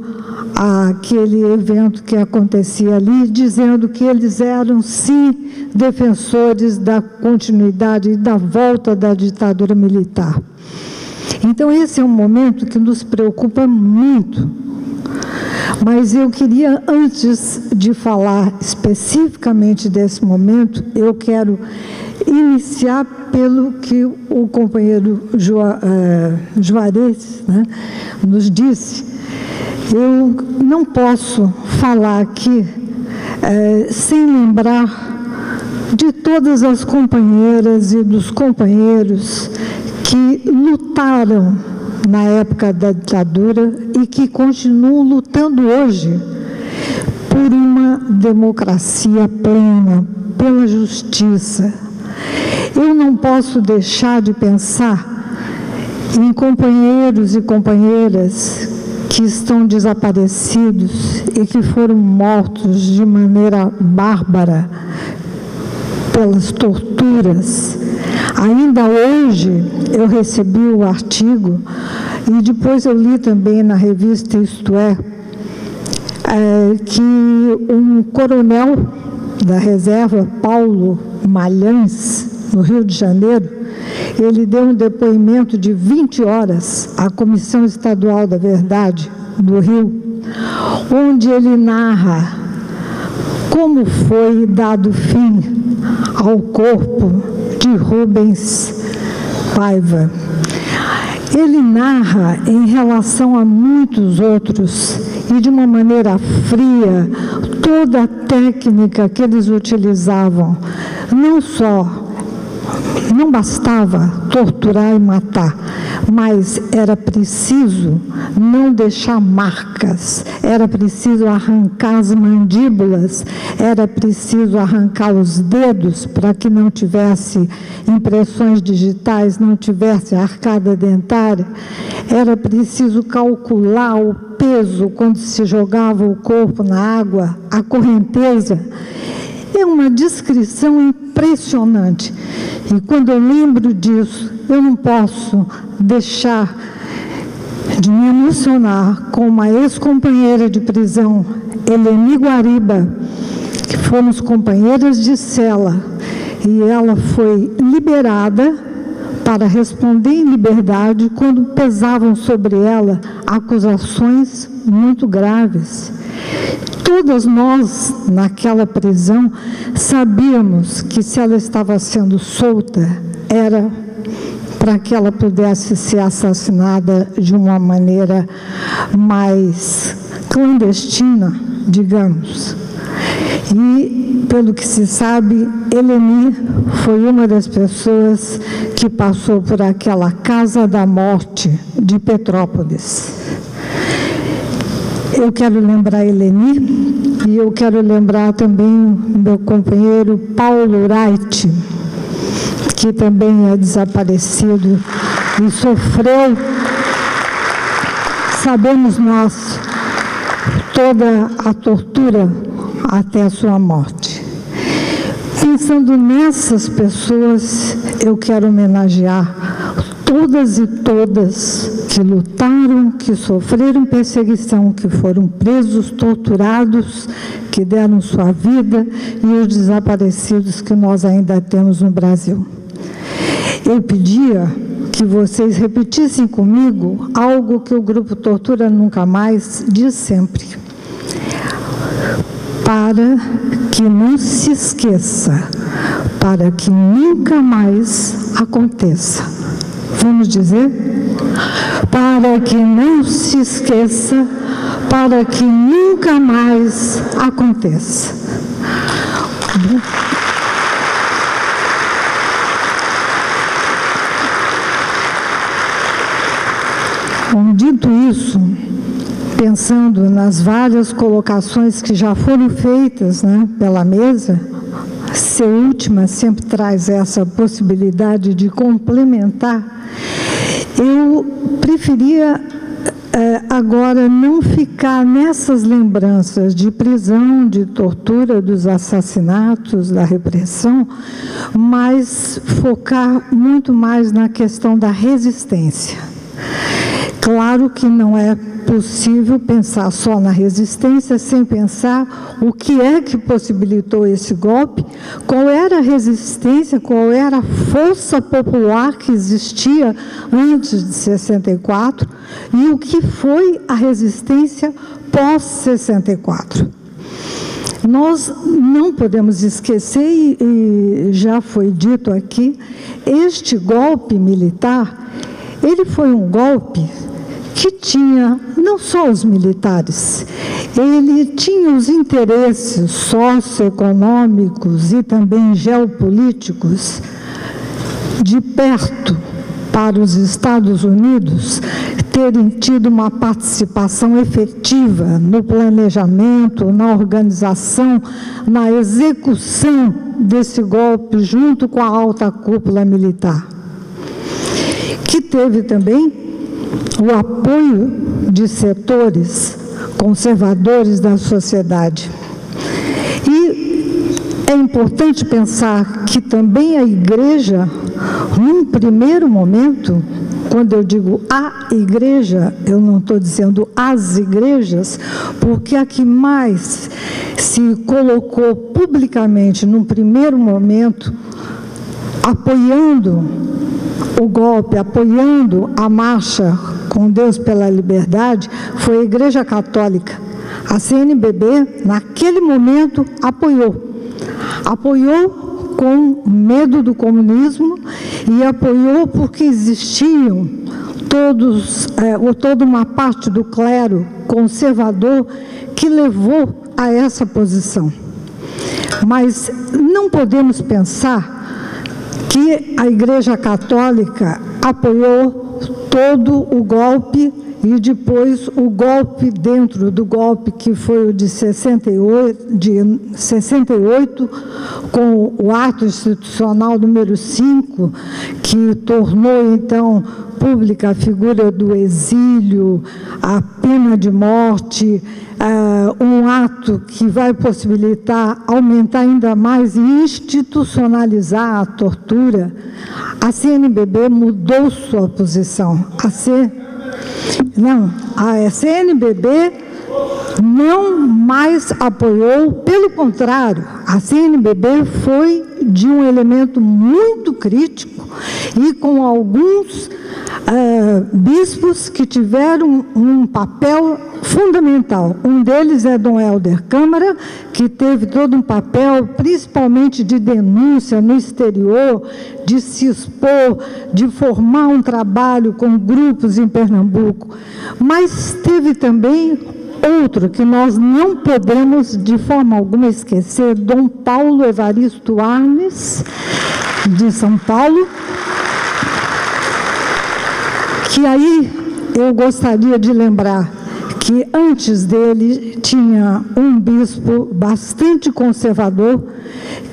aquele evento que acontecia ali, dizendo que eles eram, sim, defensores da continuidade e da volta da ditadura militar. Então, esse é um momento que nos preocupa muito. Mas eu queria, antes de falar especificamente desse momento, eu quero iniciar pelo que o companheiro Juarez, né, nos disse. Eu não posso falar aqui sem lembrar de todas as companheiras e dos companheiros que lutaram na época da ditadura e que continuam lutando hoje por uma democracia plena, pela justiça. Eu não posso deixar de pensar em companheiros e companheiras que estão desaparecidos e que foram mortos de maneira bárbara pelas torturas. Ainda hoje eu recebi o artigo e depois eu li também na revista Isto é que um coronel da reserva, Paulo Malhães, no Rio de Janeiro, ele deu um depoimento de 20 horas à Comissão Estadual da Verdade do Rio, onde ele narra como foi dado fim ao corpo de Rubens Paiva. Ele narra em relação a muitos outros e de uma maneira fria toda a técnica que eles utilizavam. Não bastava torturar e matar, mas era preciso não deixar marcas, era preciso arrancar as mandíbulas, era preciso arrancar os dedos para que não tivesse impressões digitais, não tivesse arcada dentária, era preciso calcular o peso quando se jogava o corpo na água, a correnteza. É uma descrição impressionante. E quando eu lembro disso, eu não posso deixar de me emocionar com uma ex-companheira de prisão, Eleni Guariba, que fomos companheiras de cela, e ela foi liberada para responder em liberdade quando pesavam sobre ela acusações muito graves. Todas nós, naquela prisão, sabíamos que se ela estava sendo solta, era para que ela pudesse ser assassinada de uma maneira mais clandestina, digamos. E, pelo que se sabe, Eleni foi uma das pessoas que passou por aquela Casa da Morte de Petrópolis. Eu quero lembrar Eleni e eu quero lembrar também meu companheiro Paulo Wright, que também é desaparecido e sofreu, sabemos nós, toda a tortura até a sua morte. Pensando nessas pessoas, eu quero homenagear todas e todas que lutaram, que sofreram perseguição, que foram presos, torturados, que deram sua vida, e os desaparecidos que nós ainda temos no Brasil. Eu pedia que vocês repetissem comigo algo que o Grupo Tortura Nunca Mais diz sempre. Para que não se esqueça, para que nunca mais aconteça. Vamos dizer? Para que não se esqueça, para que nunca mais aconteça. Bom, dito isso, pensando nas várias colocações que já foram feitas, né, pela mesa, ser última sempre traz essa possibilidade de complementar, eu preferia agora não ficar nessas lembranças de prisão, de tortura, dos assassinatos, da repressão, mas focar muito mais na questão da resistência. Claro que não é possível pensar só na resistência sem pensar o que é que possibilitou esse golpe, qual era a resistência, qual era a força popular que existia antes de 64 e o que foi a resistência pós-64. Nós não podemos esquecer, e já foi dito aqui, este golpe militar, ele foi um golpe que tinha não só os militares, ele tinha os interesses socioeconômicos e também geopolíticos de perto para os Estados Unidos terem tido uma participação efetiva no planejamento, na organização, na execução desse golpe junto com a alta cúpula militar, que teve também o apoio de setores conservadores da sociedade. E é importante pensar que também a Igreja, num primeiro momento, quando eu digo a Igreja, eu não estou dizendo as igrejas, porque a que mais se colocou publicamente, num primeiro momento, apoiando o golpe, apoiando a marcha com Deus pela liberdade, foi a Igreja Católica. A CNBB, naquele momento, apoiou com medo do comunismo e apoiou porque existiam toda uma parte do clero conservador que levou a essa posição. Mas não podemos pensar que a Igreja Católica apoiou todo o golpe e depois o golpe dentro do golpe, que foi o de 68 com o ato institucional número 5, que tornou então pública a figura do exílio, a pena de morte, um ato que vai possibilitar aumentar ainda mais e institucionalizar a tortura. A CNBB mudou sua posição. A CNBB não mais apoiou, pelo contrário, a CNBB foi de um elemento muito crítico e com alguns bispos que tiveram um papel fundamental. Um deles é Dom Helder Câmara, que teve todo um papel, principalmente de denúncia no exterior, de se expor, de formar um trabalho com grupos em Pernambuco. Mas teve também outro que nós não podemos de forma alguma esquecer, Dom Paulo Evaristo Arnes, de São Paulo, que aí eu gostaria de lembrar que antes dele tinha um bispo bastante conservador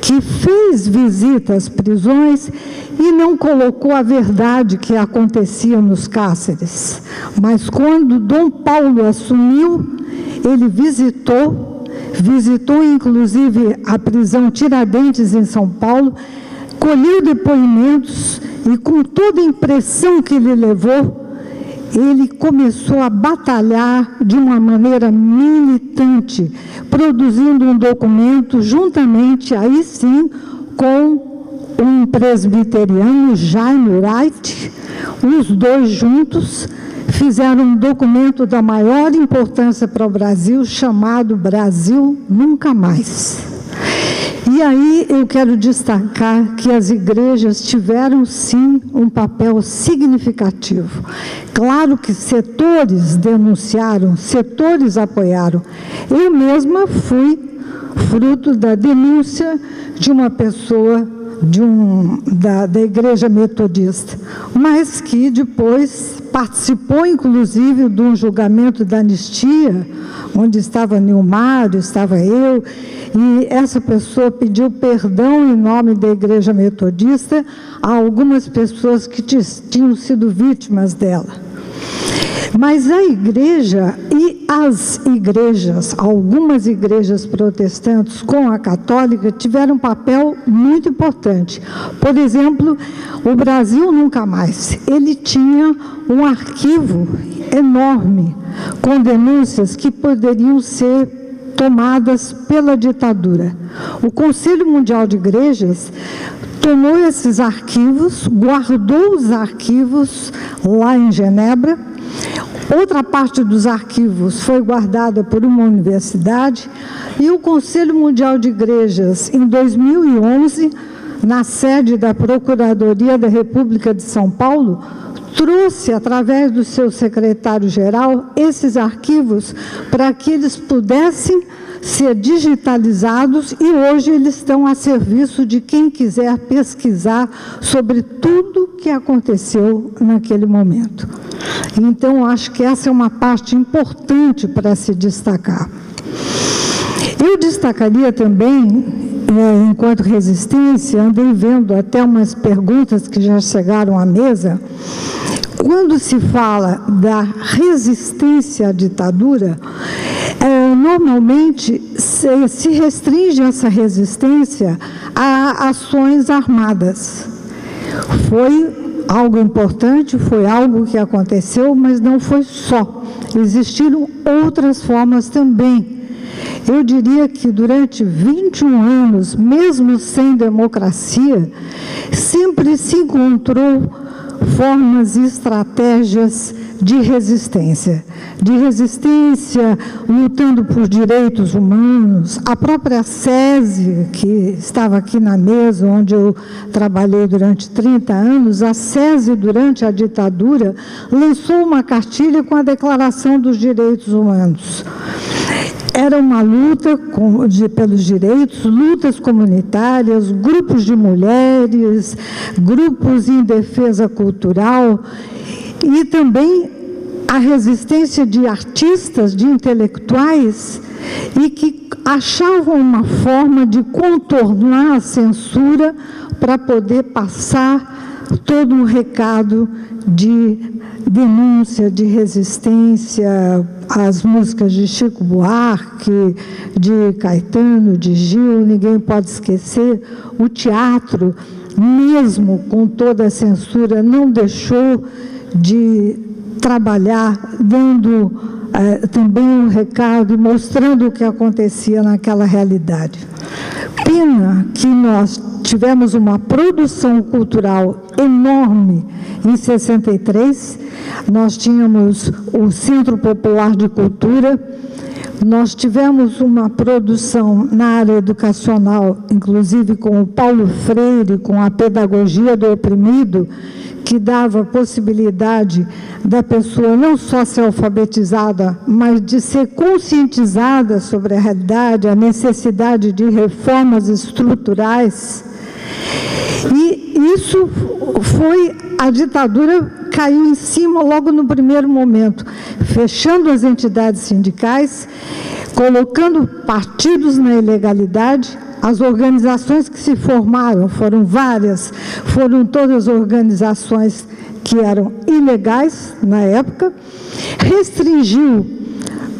que fez visita às prisões e não colocou a verdade que acontecia nos cárceres. Mas quando Dom Paulo assumiu, ele visitou inclusive a prisão Tiradentes em São Paulo, colheu depoimentos e com toda a impressão que ele levou, ele começou a batalhar de uma maneira militante, produzindo um documento juntamente, aí sim, com um presbiteriano, Jaime Wright. Os dois juntos fizeram um documento da maior importância para o Brasil, chamado Brasil Nunca Mais. E aí eu quero destacar que as igrejas tiveram, sim, um papel significativo. Claro que setores denunciaram, setores apoiaram. Eu mesma fui fruto da denúncia de uma pessoa da Igreja Metodista, mas que depois participou, inclusive, de um julgamento da anistia, onde estava Nilmário, estava eu, e essa pessoa pediu perdão em nome da Igreja Metodista a algumas pessoas que tinham sido vítimas dela. Mas a igreja e as igrejas, algumas igrejas protestantes com a católica, tiveram um papel muito importante. Por exemplo, o Brasil Nunca Mais. Ele tinha um arquivo enorme com denúncias que poderiam ser tomadas pela ditadura. O Conselho Mundial de Igrejas tomou esses arquivos, guardou os arquivos lá em Genebra. Outra parte dos arquivos foi guardada por uma universidade e o Conselho Mundial de Igrejas, em 2011, na sede da Procuradoria da República de São Paulo, trouxe, através do seu secretário-geral, esses arquivos para que eles pudessem ser digitalizados e hoje eles estão a serviço de quem quiser pesquisar sobre tudo que aconteceu naquele momento. Então, acho que essa é uma parte importante para se destacar. Eu destacaria também, enquanto resistência, andei vendo até umas perguntas que já chegaram à mesa. Quando se fala da resistência à ditadura, normalmente se restringe essa resistência a ações armadas. Foi algo importante, foi algo que aconteceu, mas não foi só. Existiram outras formas também. Eu diria que durante 21 anos, mesmo sem democracia, sempre se encontrou formas e estratégias de resistência lutando por direitos humanos. A própria CESE, que estava aqui na mesa, onde eu trabalhei durante 30 anos, a CESE, durante a ditadura, lançou uma cartilha com a Declaração dos Direitos Humanos. Era uma luta pelos direitos, lutas comunitárias, grupos de mulheres, grupos em defesa cultural e também a resistência de artistas, de intelectuais e que achavam uma forma de contornar a censura para poder passar todo um recado de denúncia, de resistência às músicas de Chico Buarque, de Caetano, de Gil, ninguém pode esquecer. O teatro, mesmo com toda a censura, não deixou de trabalhar, dando também um recado, mostrando o que acontecia naquela realidade. Pena que nós tivemos uma produção cultural enorme em 63, nós tínhamos o Centro Popular de Cultura, nós tivemos uma produção na área educacional, inclusive com o Paulo Freire, com a pedagogia do oprimido, que dava a possibilidade da pessoa não só ser alfabetizada, mas de ser conscientizada sobre a realidade, a necessidade de reformas estruturais. E isso foi, a ditadura caiu em cima logo no primeiro momento, fechando as entidades sindicais, colocando partidos na ilegalidade. As organizações que se formaram, foram várias, foram todas organizações que eram ilegais na época, restringiu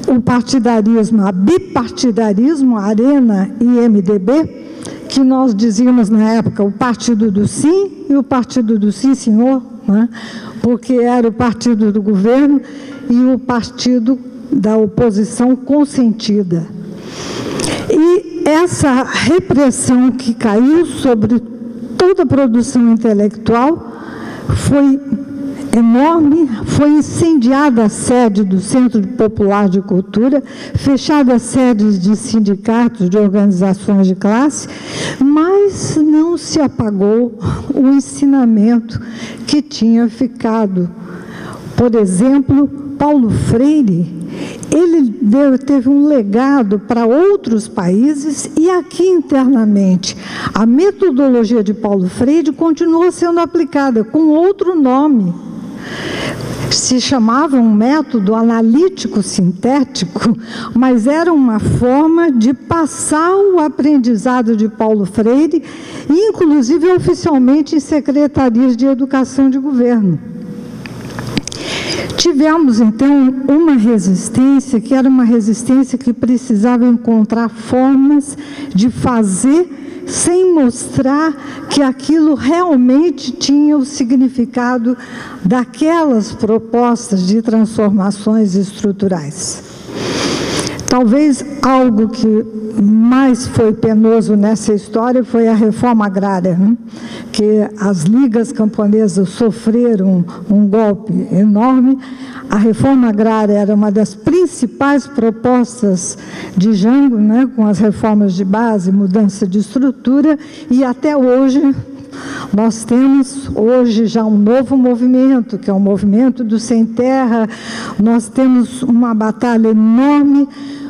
o partidarismo, a bipartidarismo, Arena e MDB, que nós dizíamos na época o partido do sim e o partido do sim senhor, né? Porque era o partido do governo e o partido da oposição consentida. E essa repressão que caiu sobre toda a produção intelectual foi enorme, foi incendiada a sede do Centro Popular de Cultura, fechada a sede de sindicatos, de organizações de classe, mas não se apagou o ensinamento que tinha ficado. Por exemplo, Paulo Freire, ele teve um legado para outros países e aqui internamente. A metodologia de Paulo Freire continuou sendo aplicada com outro nome. Se chamava um método analítico-sintético, mas era uma forma de passar o aprendizado de Paulo Freire, inclusive oficialmente em secretarias de educação de governo. Tivemos, então, uma resistência, que era uma resistência que precisava encontrar formas de fazer sem mostrar que aquilo realmente tinha o significado daquelas propostas de transformações estruturais. Talvez algo que mais foi penoso nessa história foi a reforma agrária, né? Que as ligas camponesas sofreram um golpe enorme. A reforma agrária era uma das principais propostas de Jango, né, com as reformas de base, mudança de estrutura, e até hoje nós temos hoje já um novo movimento, que é o movimento do Sem Terra. Nós temos uma batalha enorme,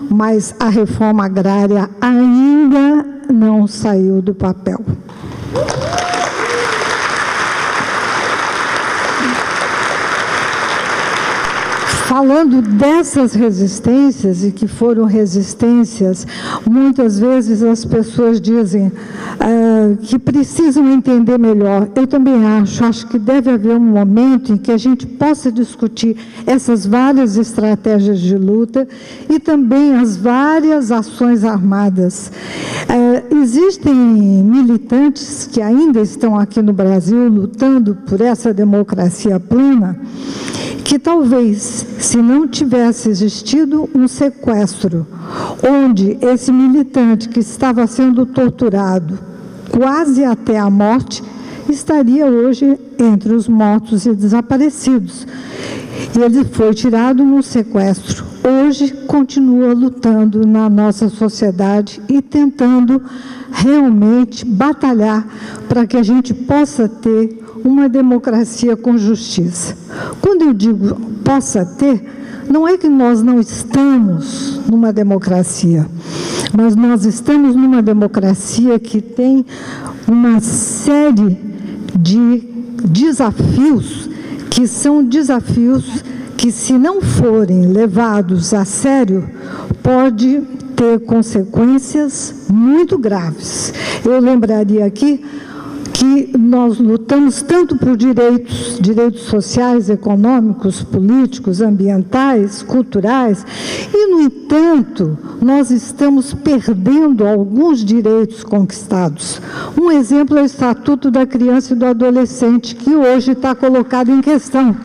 mas a reforma agrária ainda não saiu do papel. Falando dessas resistências, e que foram resistências, muitas vezes as pessoas dizem que precisam entender melhor. Eu também acho que deve haver um momento em que a gente possa discutir essas várias estratégias de luta e também as várias ações armadas. Existem militantes que ainda estão aqui no Brasil lutando por essa democracia plena, que talvez, se não tivesse existido um sequestro, onde esse militante que estava sendo torturado quase até a morte, estaria hoje entre os mortos e desaparecidos. E ele foi tirado num sequestro. Hoje continua lutando na nossa sociedade e tentando realmente batalhar para que a gente possa ter uma democracia com justiça. Quando eu digo possa ter, não é que nós não estamos numa democracia, mas nós estamos numa democracia que tem uma série de desafios, que são desafios que, se não forem levados a sério, pode ter consequências muito graves. Eu lembraria aqui que nós lutamos tanto por direitos sociais, econômicos, políticos, ambientais, culturais, e, no entanto, nós estamos perdendo alguns direitos conquistados. Um exemplo é o Estatuto da Criança e do Adolescente, que hoje está colocado em questão.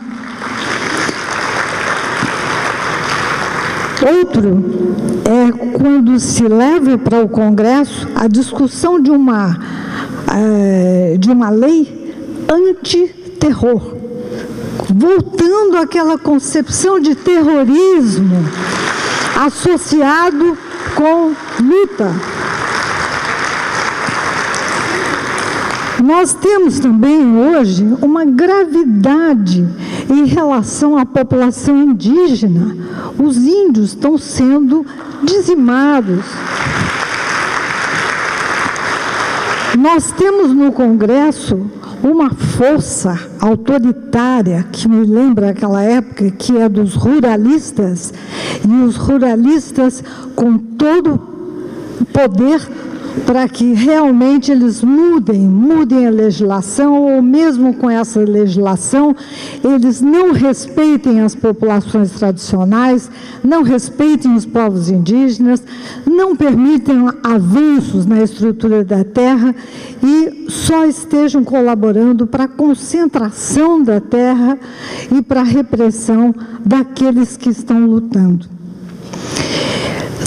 Outro é quando se leva para o Congresso a discussão de uma lei anti-terror, voltando àquela concepção de terrorismo associado com luta. Nós temos também hoje uma gravidade em relação à população indígena. Os índios estão sendo dizimados. Nós temos no Congresso uma força autoritária, que me lembra aquela época, que é dos ruralistas, e os ruralistas com todo o poder para que realmente eles mudem a legislação, ou mesmo com essa legislação, eles não respeitem as populações tradicionais, não respeitem os povos indígenas, não permitem avanços na estrutura da terra e só estejam colaborando para a concentração da terra e para a repressão daqueles que estão lutando.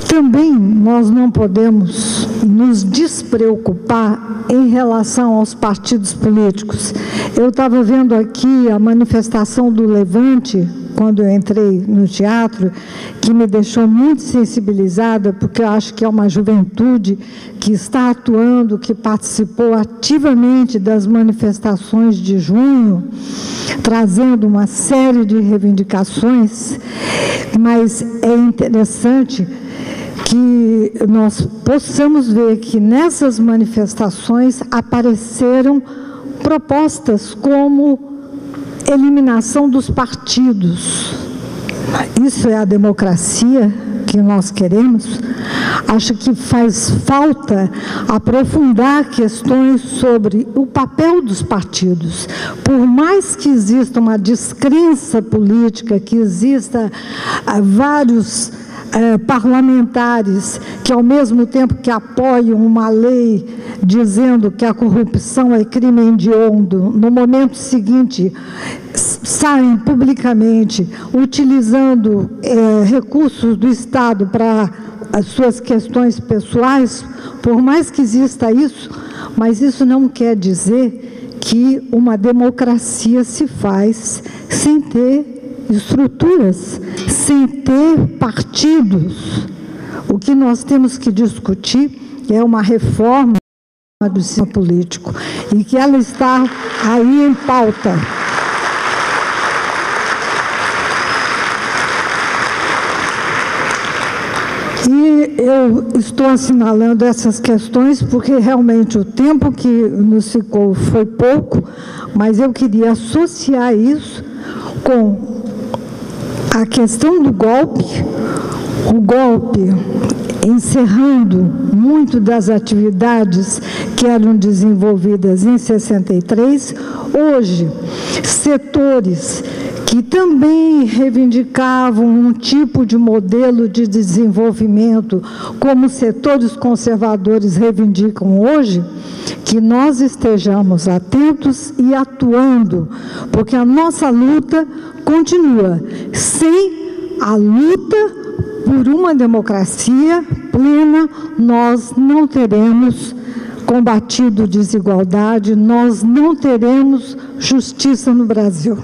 Também nós não podemos nos despreocupar em relação aos partidos políticos. Eu estava vendo aqui a manifestação do Levante quando eu entrei no teatro, que me deixou muito sensibilizada, porque eu acho que é uma juventude que está atuando, que participou ativamente das manifestações de junho, trazendo uma série de reivindicações, mas é interessante que nós possamos ver que nessas manifestações apareceram propostas como eliminação dos partidos. Isso é a democracia que nós queremos? Acho que faz falta aprofundar questões sobre o papel dos partidos. Por mais que exista uma descrença política, que exista vários parlamentares que, ao mesmo tempo que apoiam uma lei dizendo que a corrupção é crime hediondo, no momento seguinte saem publicamente utilizando recursos do Estado para as suas questões pessoais, por mais que exista isso, mas isso não quer dizer que uma democracia se faz sem ter estruturas, sem ter partidos. O que nós temos que discutir é uma reforma do sistema político e que ela está aí em pauta. E eu estou assinalando essas questões porque realmente o tempo que nos ficou foi pouco, mas eu queria associar isso com a questão do golpe, o golpe encerrando muito das atividades que eram desenvolvidas em 63, hoje, setores que também reivindicavam um tipo de modelo de desenvolvimento, como setores conservadores reivindicam hoje, que nós estejamos atentos e atuando, porque a nossa luta continua, sem a luta por uma democracia plena, nós não teremos combatido desigualdade, nós não teremos justiça no Brasil.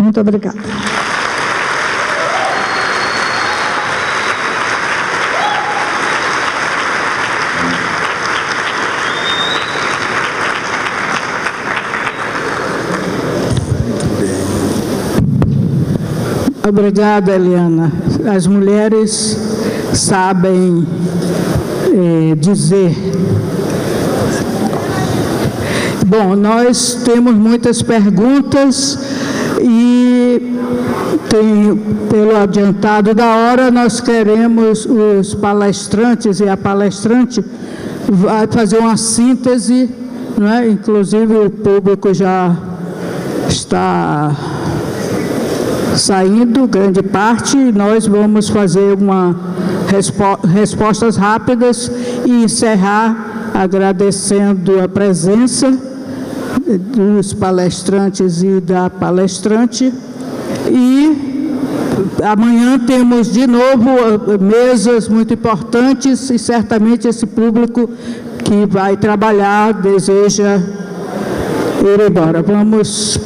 Muito obrigada. Obrigada, Eliana. As mulheres sabem dizer. Bom, nós temos muitas perguntas e, pelo adiantado da hora, nós queremos os palestrantes e a palestrante vai fazer uma síntese, não é? Inclusive o público já está saindo, grande parte, nós vamos fazer uma respostas rápidas e encerrar agradecendo a presença dos palestrantes e da palestrante. E amanhã temos de novo mesas muito importantes e certamente esse público que vai trabalhar deseja ir embora. Vamos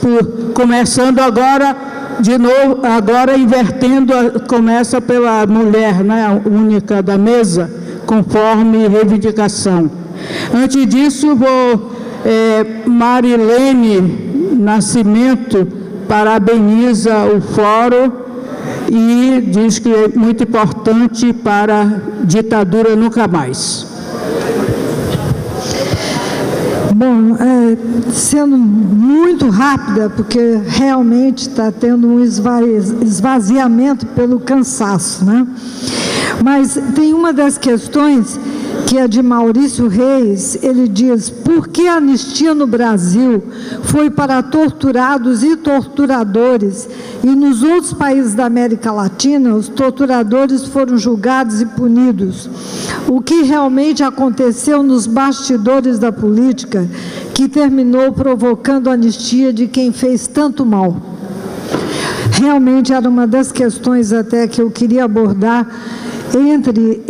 começando agora. De novo, agora invertendo, começa pela mulher, né, a única da mesa, conforme reivindicação. Antes disso, vou Marilene Nascimento parabeniza o fórum e diz que é muito importante para a ditadura nunca mais. Bom, sendo muito rápida, porque realmente está tendo um esvaziamento pelo cansaço, né? Mas tem uma das questões que é de Maurício Reis, ele diz, por que a anistia no Brasil foi para torturados e torturadores e nos outros países da América Latina os torturadores foram julgados e punidos? O que realmente aconteceu nos bastidores da política que terminou provocando a anistia de quem fez tanto mal? Realmente era uma das questões até que eu queria abordar entre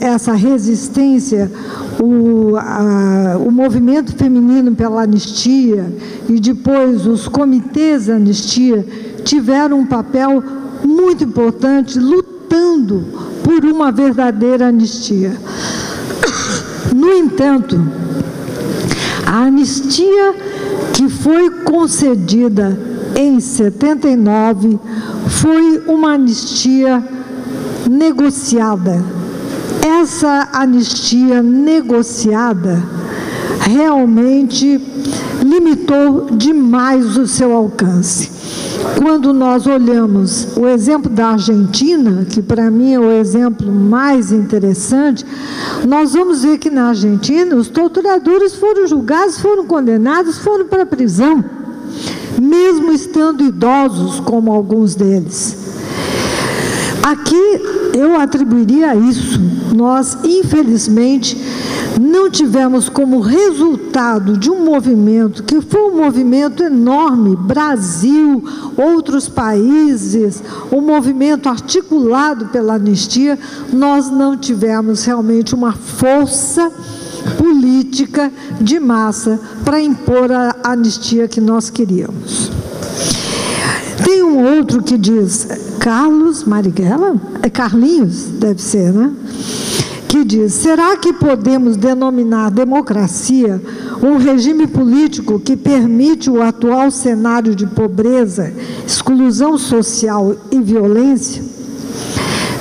essa resistência, o movimento feminino pela anistia e depois os comitês de anistia tiveram um papel muito importante, lutando por uma verdadeira anistia. No entanto, a anistia que foi concedida em 79 foi uma anistia negociada. Essa anistia negociada realmente limitou demais o seu alcance. Quando nós olhamos o exemplo da Argentina, que para mim é o exemplo mais interessante, nós vamos ver que na Argentina os torturadores foram julgados, foram condenados, foram para a prisão, mesmo estando idosos, como alguns deles. Aqui eu atribuiria a isso. Nós, infelizmente, não tivemos como resultado de um movimento, que foi um movimento enorme, Brasil, outros países, um movimento articulado pela anistia, nós não tivemos realmente uma força política de massa para impor a anistia que nós queríamos. Tem um outro que diz, Carlos Marighella? Carlinhos, deve ser, né? Que diz, será que podemos denominar democracia um regime político que permite o atual cenário de pobreza, exclusão social e violência?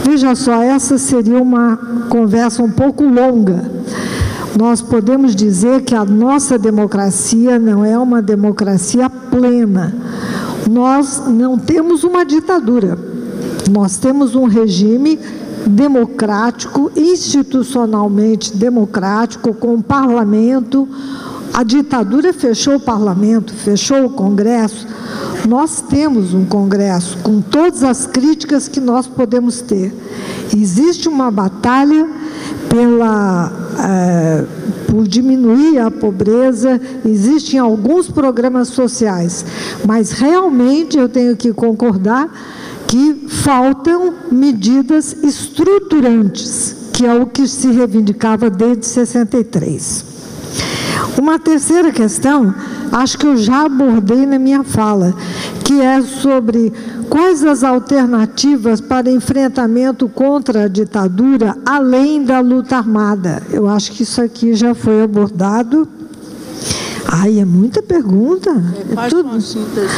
Veja só, essa seria uma conversa um pouco longa. Nós podemos dizer que a nossa democracia não é uma democracia plena. Nós não temos uma ditadura, nós temos um regime democrático, institucionalmente democrático, com o parlamento. A ditadura fechou o parlamento, fechou o Congresso. Nós temos um Congresso com todas as críticas que nós podemos ter. Existe uma batalha por diminuir a pobreza, existem alguns programas sociais, mas realmente eu tenho que concordar que faltam medidas estruturantes, que é o que se reivindicava desde 63. Uma terceira questão, acho que eu já abordei na minha fala, que é sobre quais as alternativas para enfrentamento contra a ditadura, além da luta armada. Eu acho que isso aqui já foi abordado. Ai, é muita pergunta. Faz uma síntese.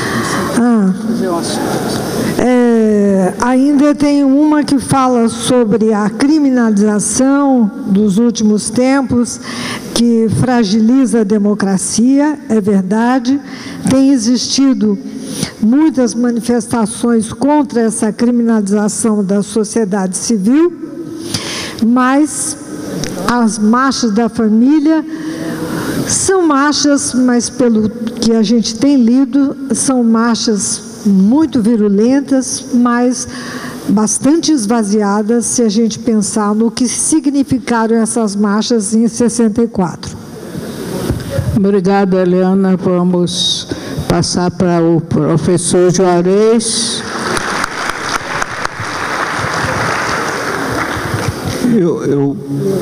Ainda tem uma que fala sobre a criminalização dos últimos tempos, que fragiliza a democracia, é verdade. Tem existido muitas manifestações contra essa criminalização da sociedade civil, mas as marchas da família são marchas, mas pelo que a gente tem lido, são marchas muito virulentas, mas bastante esvaziadas se a gente pensar no que significaram essas marchas em 64. Obrigada, Eliana. Vamos passar para o professor Juarez. Eu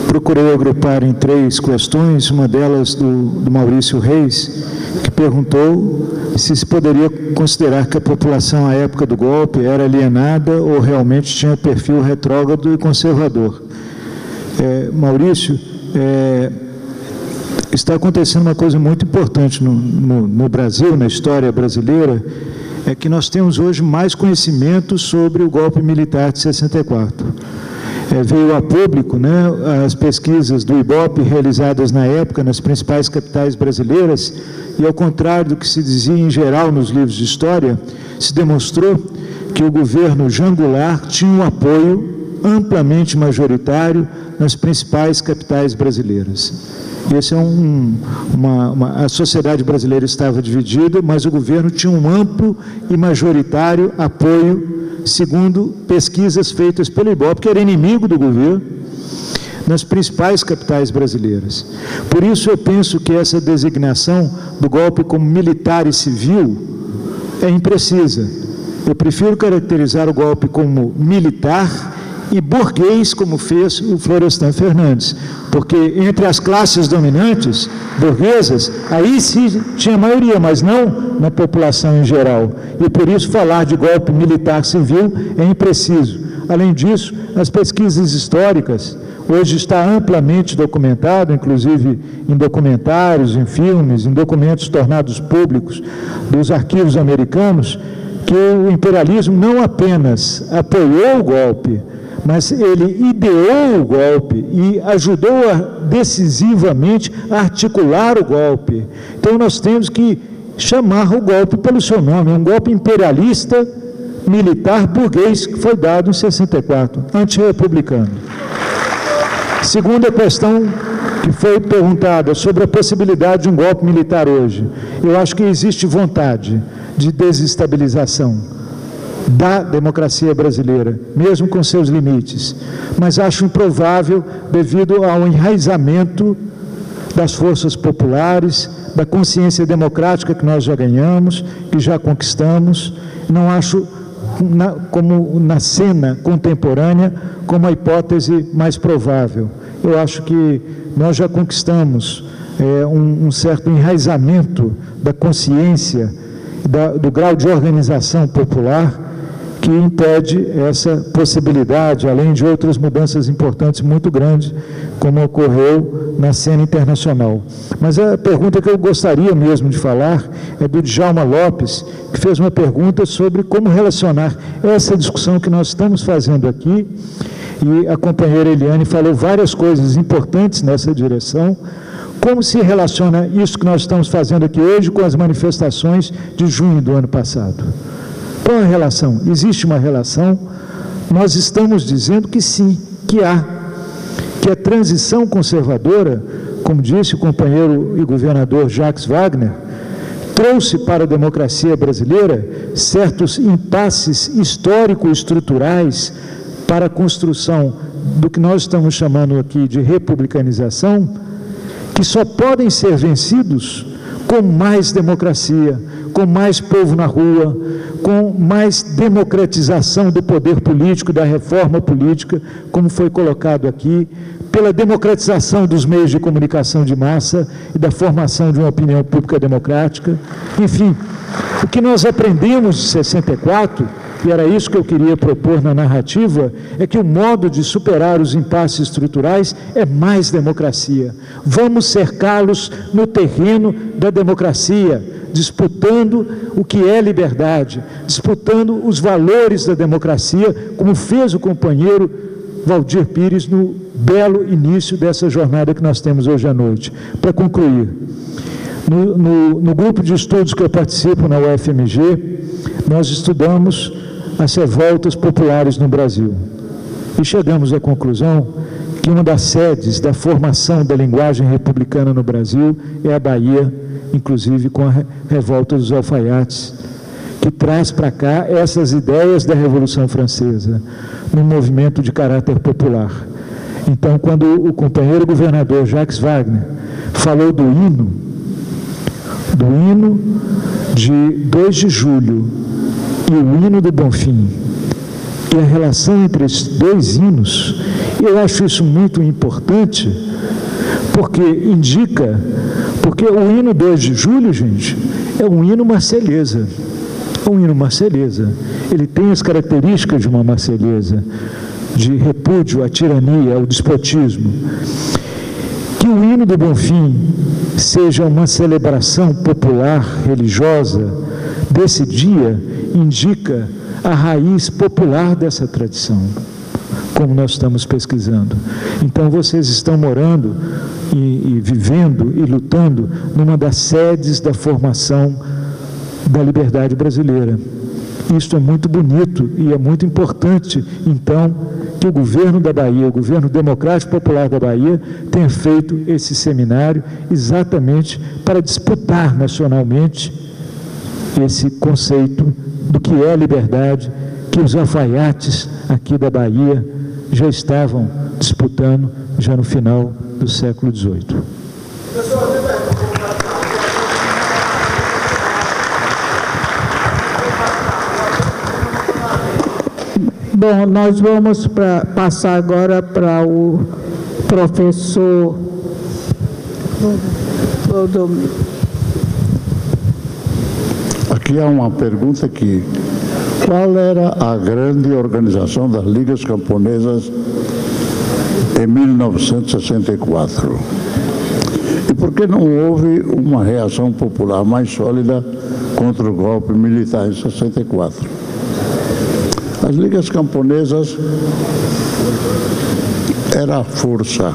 procurei agrupar em três questões, uma delas do Maurício Reis, que perguntou se se poderia considerar que a população à época do golpe era alienada ou realmente tinha perfil retrógrado e conservador. Maurício, está acontecendo uma coisa muito importante no Brasil, na história brasileira, é que nós temos hoje mais conhecimento sobre o golpe militar de 64. Veio a público, né, as pesquisas do Ibope realizadas na época nas principais capitais brasileiras, e ao contrário do que se dizia em geral nos livros de história, se demonstrou que o governo João Goulart tinha um apoio amplamente majoritário nas principais capitais brasileiras. Esse é a sociedade brasileira estava dividida, mas o governo tinha um amplo e majoritário apoio, segundo pesquisas feitas pelo Ibope, que era inimigo do governo, nas principais capitais brasileiras. Por isso eu penso que essa designação do golpe como militar e civil é imprecisa. Eu prefiro caracterizar o golpe como militar e burguês, como fez o Florestan Fernandes, porque entre as classes dominantes, burguesas, aí se tinha maioria, mas não na população em geral. E por isso falar de golpe militar civil é impreciso. Além disso, as pesquisas históricas, hoje está amplamente documentado, inclusive em documentários, em filmes, em documentos tornados públicos dos arquivos americanos, que o imperialismo não apenas apoiou o golpe, mas ele ideou o golpe e ajudou decisivamente a articular o golpe. Então nós temos que chamar o golpe pelo seu nome, um golpe imperialista, militar, burguês, que foi dado em 64, antirrepublicano. Segunda questão que foi perguntada sobre a possibilidade de um golpe militar hoje. Eu acho que existe vontade de desestabilização da democracia brasileira, mesmo com seus limites, mas acho improvável devido ao enraizamento das forças populares, da consciência democrática que nós já ganhamos, que já conquistamos. Não acho como na cena contemporânea como a hipótese mais provável. Eu acho que nós já conquistamos um certo enraizamento da consciência, do grau de organização popular que impede essa possibilidade, além de outras mudanças importantes muito grandes, como ocorreu na cena internacional. Mas a pergunta que eu gostaria mesmo de falar é do Djalma Lopes, que fez uma pergunta sobre como relacionar essa discussão que nós estamos fazendo aqui, e a companheira Eliane falou várias coisas importantes nessa direção. Como se relaciona isso que nós estamos fazendo aqui hoje com as manifestações de junho do ano passado? Qual é a relação? Existe uma relação. Nós estamos dizendo que sim, que há. Que a transição conservadora, como disse o companheiro e governador Jacques Wagner, trouxe para a democracia brasileira certos impasses histórico-estruturais para a construção do que nós estamos chamando aqui de republicanização, que só podem ser vencidos com mais democracia, com mais povo na rua, com mais democratização do poder político, da reforma política, como foi colocado aqui, pela democratização dos meios de comunicação de massa e da formação de uma opinião pública democrática. Enfim, o que nós aprendemos de 64, e era isso que eu queria propor na narrativa, é que o modo de superar os impasses estruturais é mais democracia. Vamos cercá-los no terreno da democracia, disputando o que é liberdade, disputando os valores da democracia, como fez o companheiro Waldir Pires no belo início dessa jornada que nós temos hoje à noite. Para concluir, no grupo de estudos que eu participo na UFMG, nós estudamos as revoltas populares no Brasil e chegamos à conclusão que uma das sedes da formação da linguagem republicana no Brasil é a Bahia, inclusive com a revolta dos alfaiates, que traz para cá essas ideias da Revolução Francesa, num movimento de caráter popular. Então, quando o companheiro governador Jacques Wagner falou do hino de 2 de julho e o hino do Bonfim, e a relação entre esses dois hinos, eu acho isso muito importante, porque indica... Porque o hino 2 de julho, gente, é um hino marselhesa. É um hino marselhesa. Ele tem as características de uma marselhesa, de repúdio à tirania, ao despotismo. Que o hino do Bonfim seja uma celebração popular, religiosa, desse dia, indica a raiz popular dessa tradição, como nós estamos pesquisando. Então, vocês estão morando e vivendo e lutando numa das sedes da formação da liberdade brasileira. Isso é muito bonito e é muito importante, então, que o governo da Bahia, o governo democrático popular da Bahia, tenha feito esse seminário exatamente para disputar nacionalmente esse conceito do que é liberdade, que os alfaiates aqui da Bahia já estavam disputando já no final do século XVIII. Bom, Bom, nós vamos passar agora para o professor Clodomir. Aqui há uma pergunta que... Qual era a grande organização das Ligas Camponesas em 1964? E por que não houve uma reação popular mais sólida contra o golpe militar em 64? As Ligas Camponesas era a força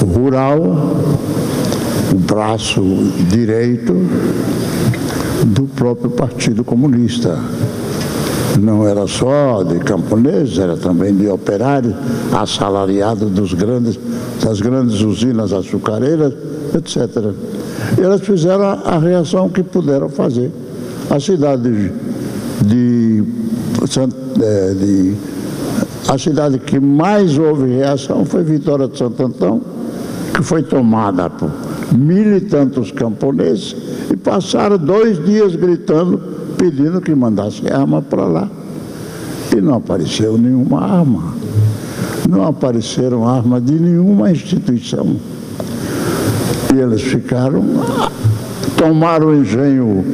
rural, o braço direito do próprio Partido Comunista. Não era só de camponeses, era também de operários, assalariados das grandes usinas açucareiras, etc. E elas fizeram a reação que puderam fazer. A cidade a cidade que mais houve reação foi Vitória de Santo Antão, que foi tomada por 1.000 e tantos camponeses e passaram 2 dias gritando, pedindo que mandasse arma para lá. E não apareceu nenhuma arma. Não apareceram armas de nenhuma instituição. E eles ficaram, tomaram o engenho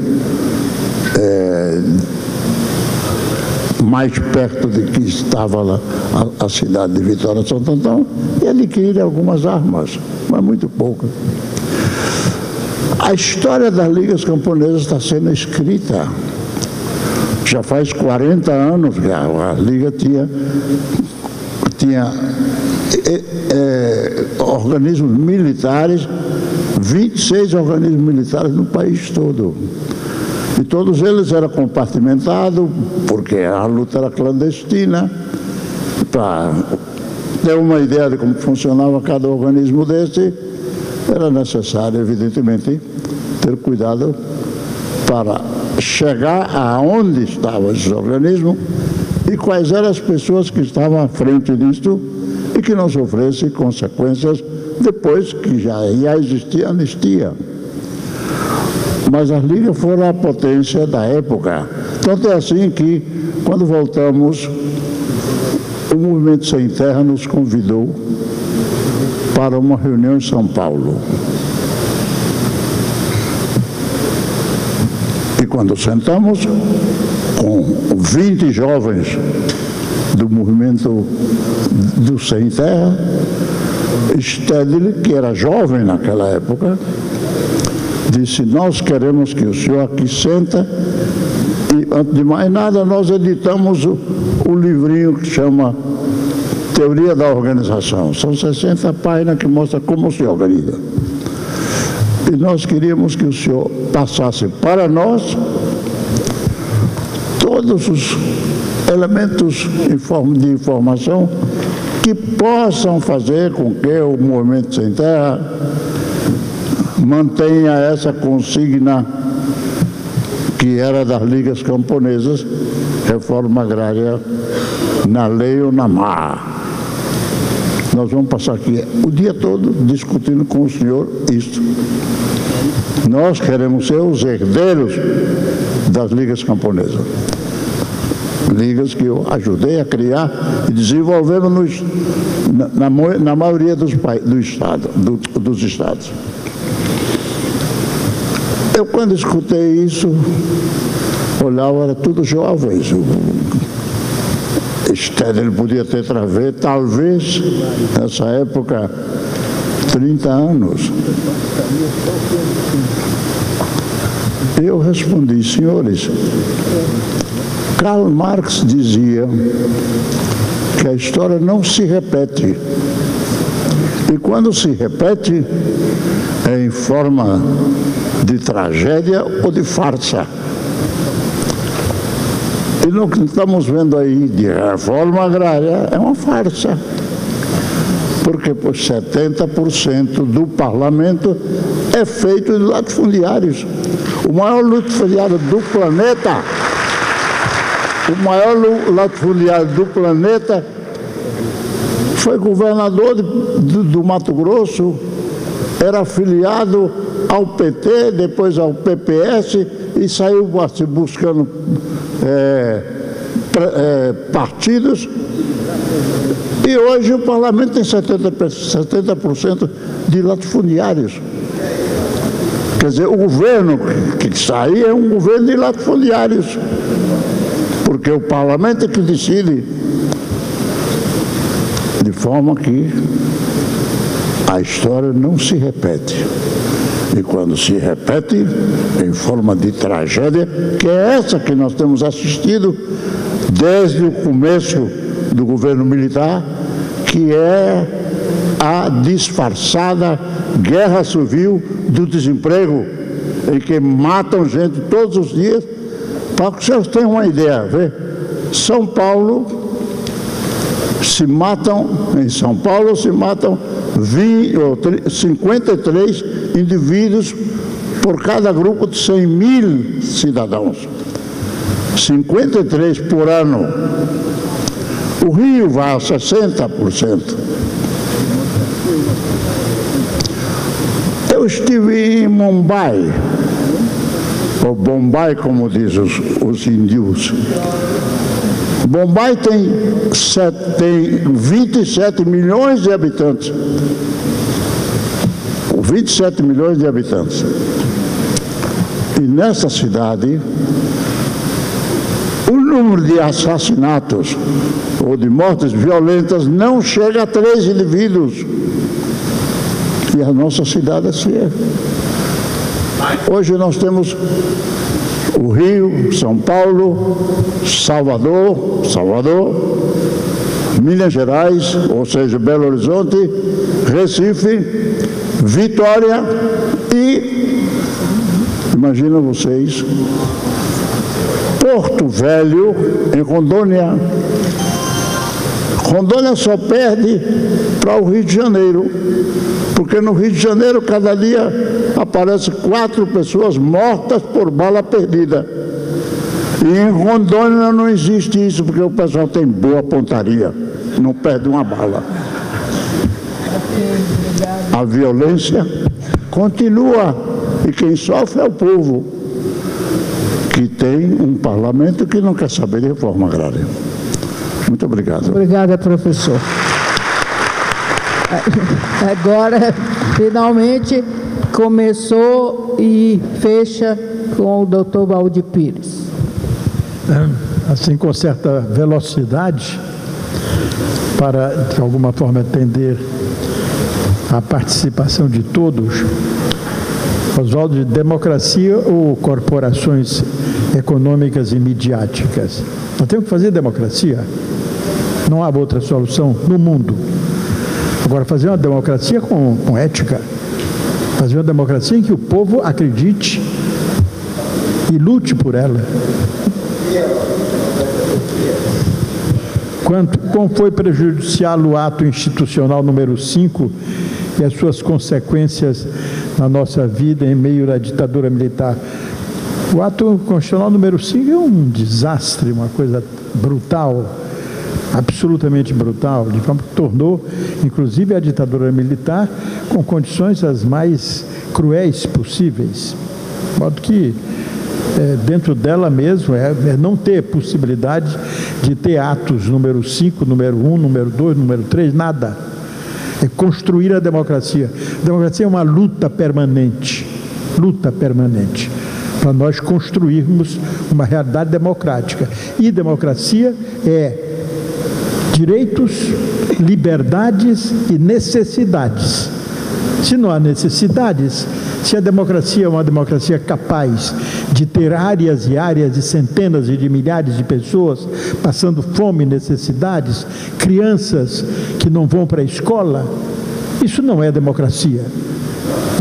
mais perto de que estava lá a cidade de Vitória de Santo Antão e adquiriram algumas armas, mas muito poucas. A história das Ligas Camponesas está sendo escrita. Já faz 40 anos que a Liga tinha organismos militares, 26 organismos militares no país todo. E todos eles eram compartimentados, porque a luta era clandestina. Para ter uma ideia de como funcionava cada organismo desse, era necessário, evidentemente, ter cuidado para chegar aonde estavam esses organismos e quais eram as pessoas que estavam à frente disso e que não sofressem consequências depois que já existia anistia. Mas as ligas foram a potência da época. Tanto é assim que, quando voltamos, o Movimento Sem Terra nos convidou para uma reunião em São Paulo. E quando sentamos com 20 jovens do movimento do Sem Terra, Stedley, que era jovem naquela época, disse: nós queremos que o senhor aqui senta e, antes de mais nada, nós editamos o livrinho que chama Teoria da Organização. São 60 páginas que mostram como se organiza. E nós queríamos que o senhor passasse para nós todos os elementos de informação que possam fazer com que o Movimento Sem Terra mantenha essa consigna que era das Ligas Camponesas: reforma agrária na lei ou na mar. Nós vamos passar aqui o dia todo discutindo com o senhor isso. Nós queremos ser os herdeiros das Ligas Camponesas. Ligas que eu ajudei a criar e desenvolvemos na maioria dos estados. Eu, quando escutei isso, olhava, era tudo jovens. Ele podia ter talvez, nessa época, 30 anos. Eu respondi: senhores, Karl Marx dizia que a história não se repete. E quando se repete, é em forma de tragédia ou de farsa. E o que estamos vendo aí de reforma agrária é uma farsa, porque 70% do parlamento é feito de latifundiários. O maior latifundiário do planeta, foi governador do Mato Grosso, era afiliado ao PT, depois ao PPS, e saiu buscando partidos, e hoje o parlamento tem 70% de latifundiários. Quer dizer, o governo que sai é um governo de latifundiários, porque o parlamento é que decide, de forma que a história não se repete. E quando se repete, em forma de tragédia, que é essa que nós temos assistido desde o começo do governo militar, que é a disfarçada guerra civil do desemprego, em que matam gente todos os dias. Para que vocês tenham uma ideia, vê? São Paulo, se matam, em São Paulo se matam 53 indivíduos por cada grupo de 100 mil cidadãos. 53 por ano. O Rio vai a 60%. Eu estive em Mumbai, ou Bombay, como dizem os hindus. Bombay tem 27 milhões de habitantes. 27 milhões de habitantes. E nessa cidade, o número de assassinatos ou de mortes violentas não chega a 3 indivíduos. E a nossa cidade assim é. Hoje nós temos o Rio, São Paulo, Salvador, Minas Gerais, ou seja, Belo Horizonte, Recife, Vitória e, imagina vocês, Porto Velho, em Rondônia. Rondônia só perde para o Rio de Janeiro, porque no Rio de Janeiro cada dia aparecem 4 pessoas mortas por bala perdida. E em Rondônia não existe isso, porque o pessoal tem boa pontaria, não perde uma bala. A violência continua, e quem sofre é o povo, que tem um parlamento que não quer saber de reforma agrária. Muito obrigado. Obrigada, professor. Agora, finalmente, começou e fecha com o doutor Waldir Pires. Assim, com certa velocidade, para, de alguma forma, atender a participação de todos, Oswaldo, de democracia ou corporações econômicas e midiáticas? Nós temos que fazer democracia. Não há outra solução no mundo. Agora, fazer uma democracia com ética, fazer uma democracia em que o povo acredite e lute por ela. Como foi prejudicial o ato institucional número 5 e as suas consequências na nossa vida em meio à ditadura militar? O ato constitucional número 5 é um desastre, uma coisa brutal, absolutamente brutal, de forma que tornou, inclusive, a ditadura militar com condições as mais cruéis possíveis. De modo que, dentro dela mesmo, não ter possibilidade de ter atos número 5, número 1, número 2, número 3, nada. É construir a democracia. A democracia é uma luta permanente, para nós construirmos uma realidade democrática. E democracia é direitos, liberdades e necessidades. Se não há necessidades, se a democracia é uma democracia capaz de ter áreas e áreas de centenas e de milhares de pessoas passando fome e necessidades, crianças que não vão para a escola, isso não é democracia.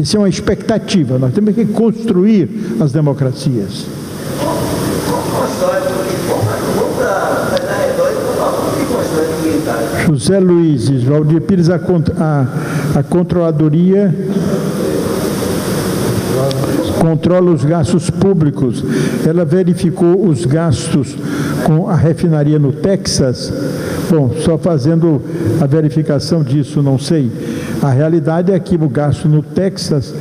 Isso é uma expectativa. Nós temos que construir as democracias. José Luiz, Waldir Pires, a controladoria controla os gastos públicos. Ela verificou os gastos com a refinaria no Texas. Bom, só fazendo a verificação disso, não sei. A realidade é que o gasto no Texas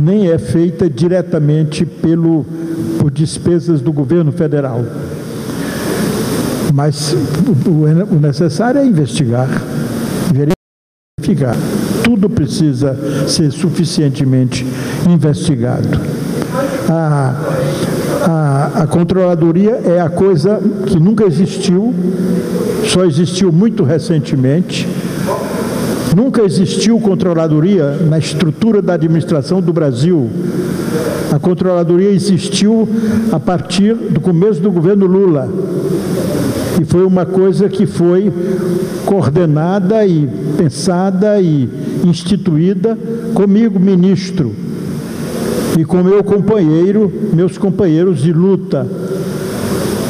nem é feita diretamente por despesas do governo federal. Mas o necessário é investigar, verificar. Tudo precisa ser suficientemente investigado. A controladoria é a coisa que nunca existiu, só existiu muito recentemente. Nunca existiu controladoria na estrutura da administração do Brasil. A controladoria existiu a partir do começo do governo Lula. E foi uma coisa que foi coordenada e pensada e instituída comigo, ministro, e com meus companheiros de luta,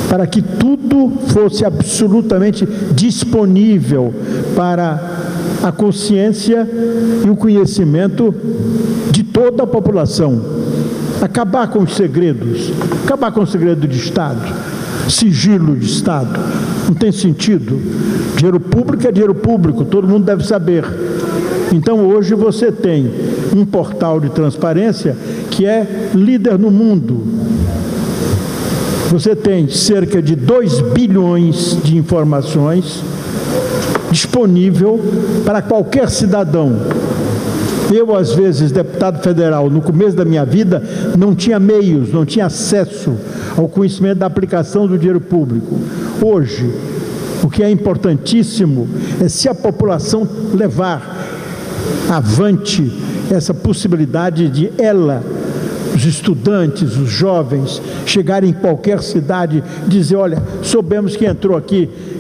para que tudo fosse absolutamente disponível para a consciência e o conhecimento de toda a população. Acabar com os segredos, acabar com o segredo de Estado, sigilo de Estado, não tem sentido. Dinheiro público é dinheiro público, todo mundo deve saber. Então hoje você tem um portal de transparência que é líder no mundo. Você tem cerca de 2 bilhões de informações disponível para qualquer cidadão. Eu, às vezes, deputado federal, no começo da minha vida, não tinha meios, não tinha acesso ao conhecimento da aplicação do dinheiro público. Hoje, o que é importantíssimo é se a população levar avante essa possibilidade de ela, os estudantes, os jovens, chegarem em qualquer cidade e dizer: olha, soubemos que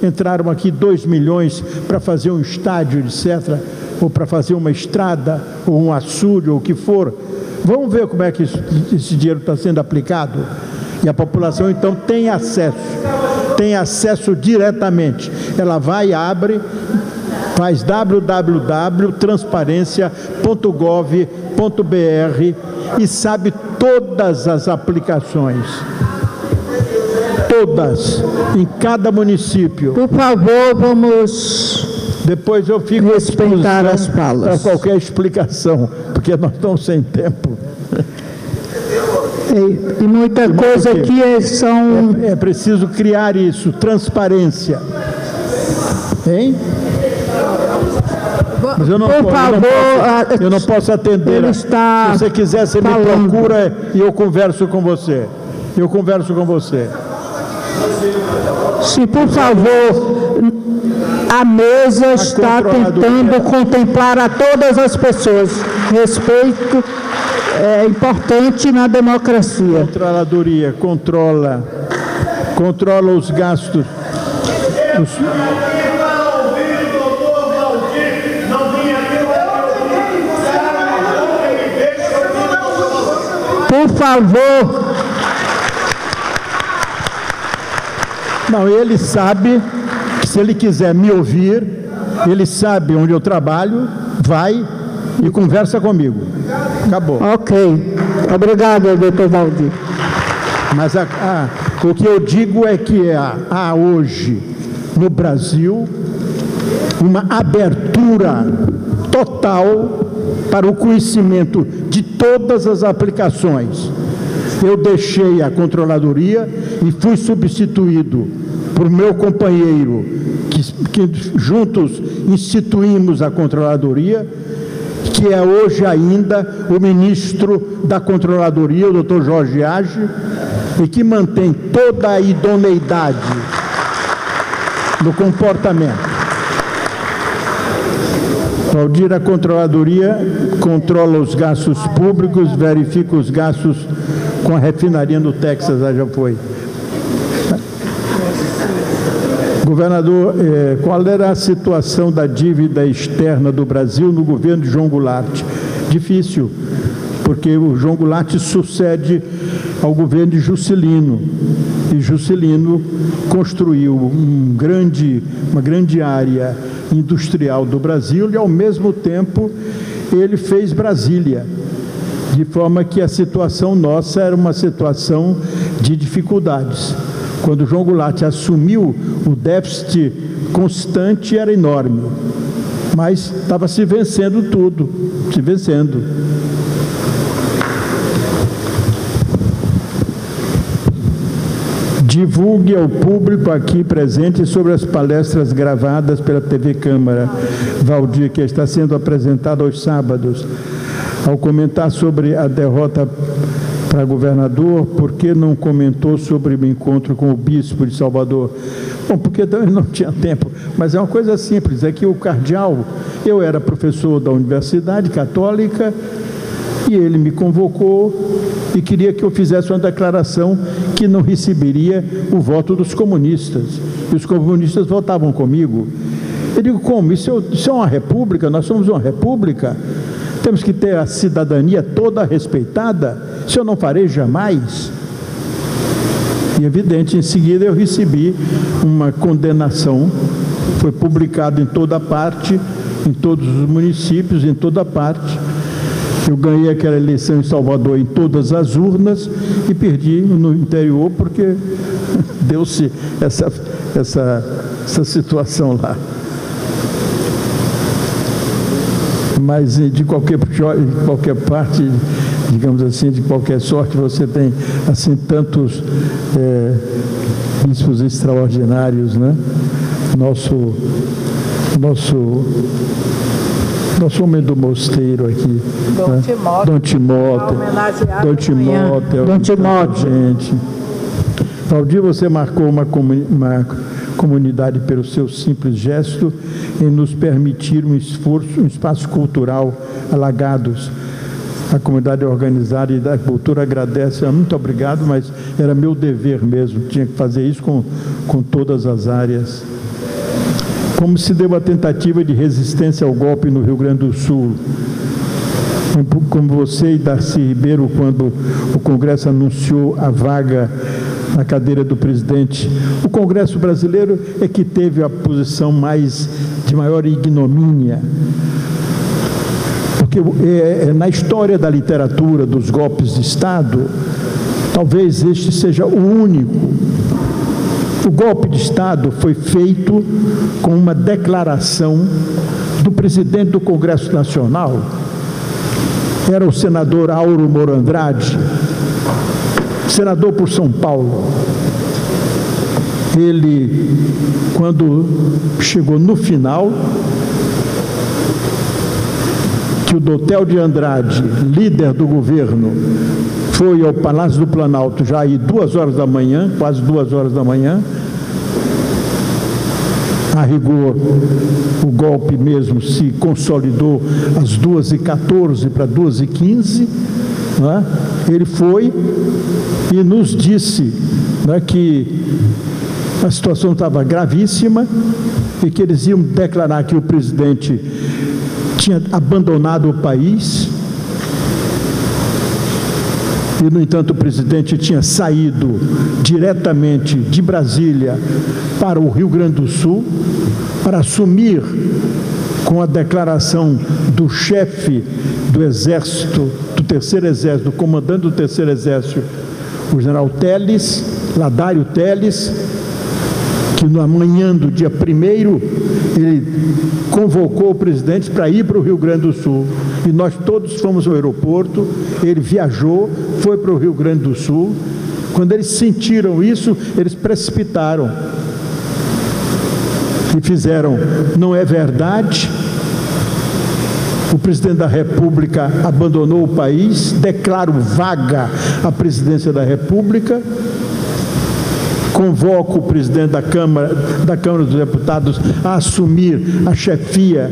entraram aqui 2 milhões para fazer um estádio, etc., ou para fazer uma estrada, ou um açude, ou o que for. Vamos ver como é que esse dinheiro está sendo aplicado. E a população, então, tem acesso diretamente. Ela vai, abre, faz www.transparencia.gov.br e sabe todas as aplicações. Todas, em cada município. Por favor, vamos depois eu fico respeitar as falas. Para qualquer explicação, porque nós estamos sem tempo. E muita coisa aqui é preciso criar isso, transparência. Hein? Mas eu não posso atender. Se você quiser, você me procura e eu converso com você. Se, por favor, a mesa está tentando contemplar a todas as pessoas. Respeito é importante na democracia. A controladoria controla os gastos. Por favor. Não, ele sabe que se ele quiser me ouvir, ele sabe onde eu trabalho, vai e conversa comigo. Acabou. Ok. Obrigado, doutor Waldir. Mas o que eu digo é que há hoje no Brasil uma abertura total para o conhecimento de todas as aplicações. Eu deixei a controladoria e fui substituído por meu companheiro, que juntos instituímos a controladoria, que é hoje ainda o ministro da controladoria, o Dr. Jorge Age, e que mantém toda a idoneidade do comportamento. Waldir, a controladoria controla os gastos públicos, verifica os gastos com a refinaria do Texas, já foi. Governador, qual era a situação da dívida externa do Brasil no governo de João Goulart? Difícil, porque o João Goulart sucede ao governo de Juscelino. E Juscelino construiu uma grande área industrial do Brasil e, ao mesmo tempo, ele fez Brasília, de forma que a situação nossa era uma situação de dificuldades. Quando João Goulart assumiu, o déficit constante era enorme, mas estava se vencendo tudo, se vencendo. divulgue ao público aqui presente sobre as palestras gravadas pela TV Câmara, Waldir, que está sendo apresentada aos sábados. Ao comentar sobre a derrota para governador, por que não comentou sobre o encontro com o bispo de Salvador? Bom, porque ele não tinha tempo, mas é uma coisa simples, é que o cardeal, eu era professor da Universidade Católica, e ele me convocou e queria que eu fizesse uma declaração que não receberia o voto dos comunistas. E os comunistas votavam comigo. Eu digo, como? Isso é uma república? Nós somos uma república? Temos que ter a cidadania toda respeitada? Isso eu não farei jamais. E, evidente, em seguida eu recebi uma condenação, foi publicado em toda parte, em todos os municípios, em toda parte. Eu ganhei aquela eleição em Salvador em todas as urnas e perdi no interior porque deu-se essa situação lá. Mas de qualquer parte, digamos assim, de qualquer sorte, você tem assim tantos bispos extraordinários, né? Nosso homem do mosteiro aqui, Dom Timóteo. Gente, Waldir, você marcou uma comunidade pelo seu simples gesto em nos permitir um esforço, um espaço cultural alagados. A comunidade organizada e da cultura agradece, muito obrigado, mas era meu dever mesmo, tinha que fazer isso com todas as áreas. Como se deu a tentativa de resistência ao golpe no Rio Grande do Sul? Como você e Darcy Ribeiro, quando o Congresso anunciou a vaga na cadeira do presidente, o Congresso brasileiro é que teve a posição de maior ignomínia. Porque na história da literatura dos golpes de Estado, talvez este seja o único. O golpe de Estado foi feito com uma declaração do presidente do Congresso Nacional, era o senador Auro Moro Andrade, senador por São Paulo. Ele, quando chegou no final, que o Doutel de Andrade, líder do governo, foi ao Palácio do Planalto já aí 2 horas da manhã, quase 2 horas da manhã. A rigor, o golpe mesmo se consolidou às 2h14 para 2h15. Né? Ele foi e nos disse, né, que a situação estava gravíssima e que eles iam declarar que o presidente tinha abandonado o país. E, no entanto, o presidente tinha saído diretamente de Brasília para o Rio Grande do Sul para assumir, com a declaração do chefe do Exército, do Terceiro Exército, do comandante do Terceiro Exército, o general Teles, Ladário Teles, que na manhã do dia 1º, ele convocou o presidente para ir para o Rio Grande do Sul. E nós todos fomos ao aeroporto, ele viajou, foi para o Rio Grande do Sul. Quando eles sentiram isso, eles precipitaram. E fizeram, não é verdade, o presidente da República abandonou o país, declaro vaga a presidência da República, convoco o presidente da Câmara dos Deputados a assumir a chefia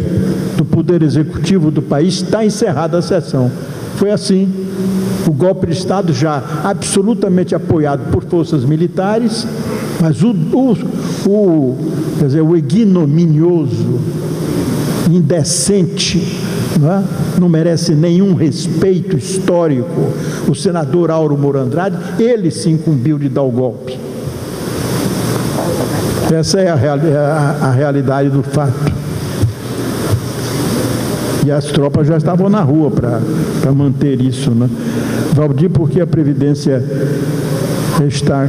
do Poder Executivo do país, está encerrada a sessão. Foi assim, o golpe de Estado já absolutamente apoiado por forças militares, mas o ignominioso, indecente, não merece nenhum respeito histórico, o senador Auro Moro Andrade, ele se incumbiu de dar o golpe. Essa é a realidade do fato. E as tropas já estavam na rua para manter isso, né? Waldir, porque a Previdência está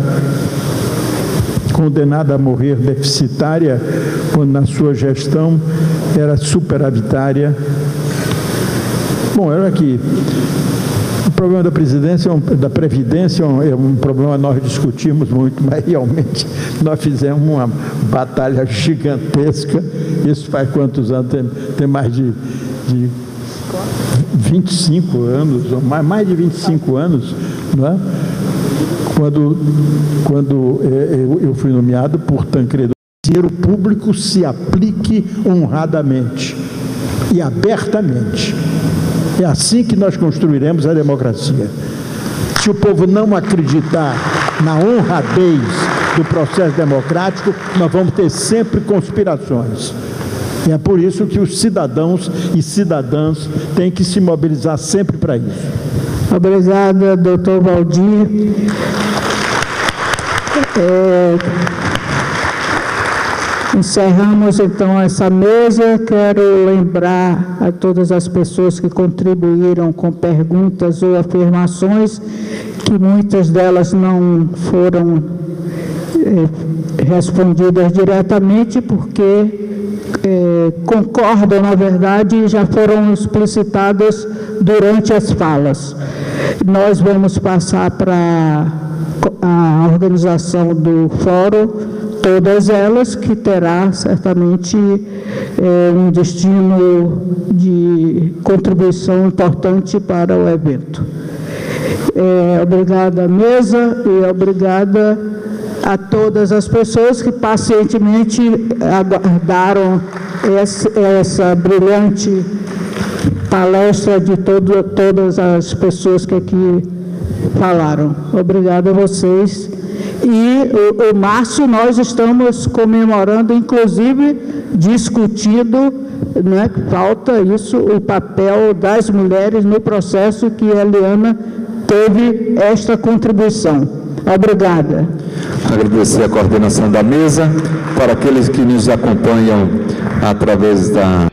condenada a morrer deficitária, quando na sua gestão era superavitária. Bom, era que o problema da previdência é um problema que nós discutimos muito, mas realmente nós fizemos uma batalha gigantesca. Isso faz quantos anos? Tem mais de 25 anos, ou mais de 25 anos, não é? Quando eu fui nomeado por Tancredo, o dinheiro público se aplique honradamente e abertamente. É assim que nós construiremos a democracia. Se o povo não acreditar na honradez do processo democrático, nós vamos ter sempre conspirações. E é por isso que os cidadãos e cidadãs têm que se mobilizar sempre para isso. Obrigada, doutor Waldir. Encerramos então essa mesa. Quero lembrar a todas as pessoas que contribuíram com perguntas ou afirmações, que muitas delas não foram respondidas diretamente, porque concordam, na verdade, e já foram explicitadas durante as falas. Nós vamos passar para a organização do fórum, todas elas, que terá certamente um destino de contribuição importante para o evento. Obrigada à mesa e obrigada a todas as pessoas que pacientemente aguardaram essa brilhante palestra de todas as pessoas que aqui falaram. Obrigada a vocês. E o março nós estamos comemorando, inclusive discutindo, né, falta isso, o papel das mulheres no processo, que a Eliana teve esta contribuição. Obrigada. Agradecer a coordenação da mesa, para aqueles que nos acompanham através da...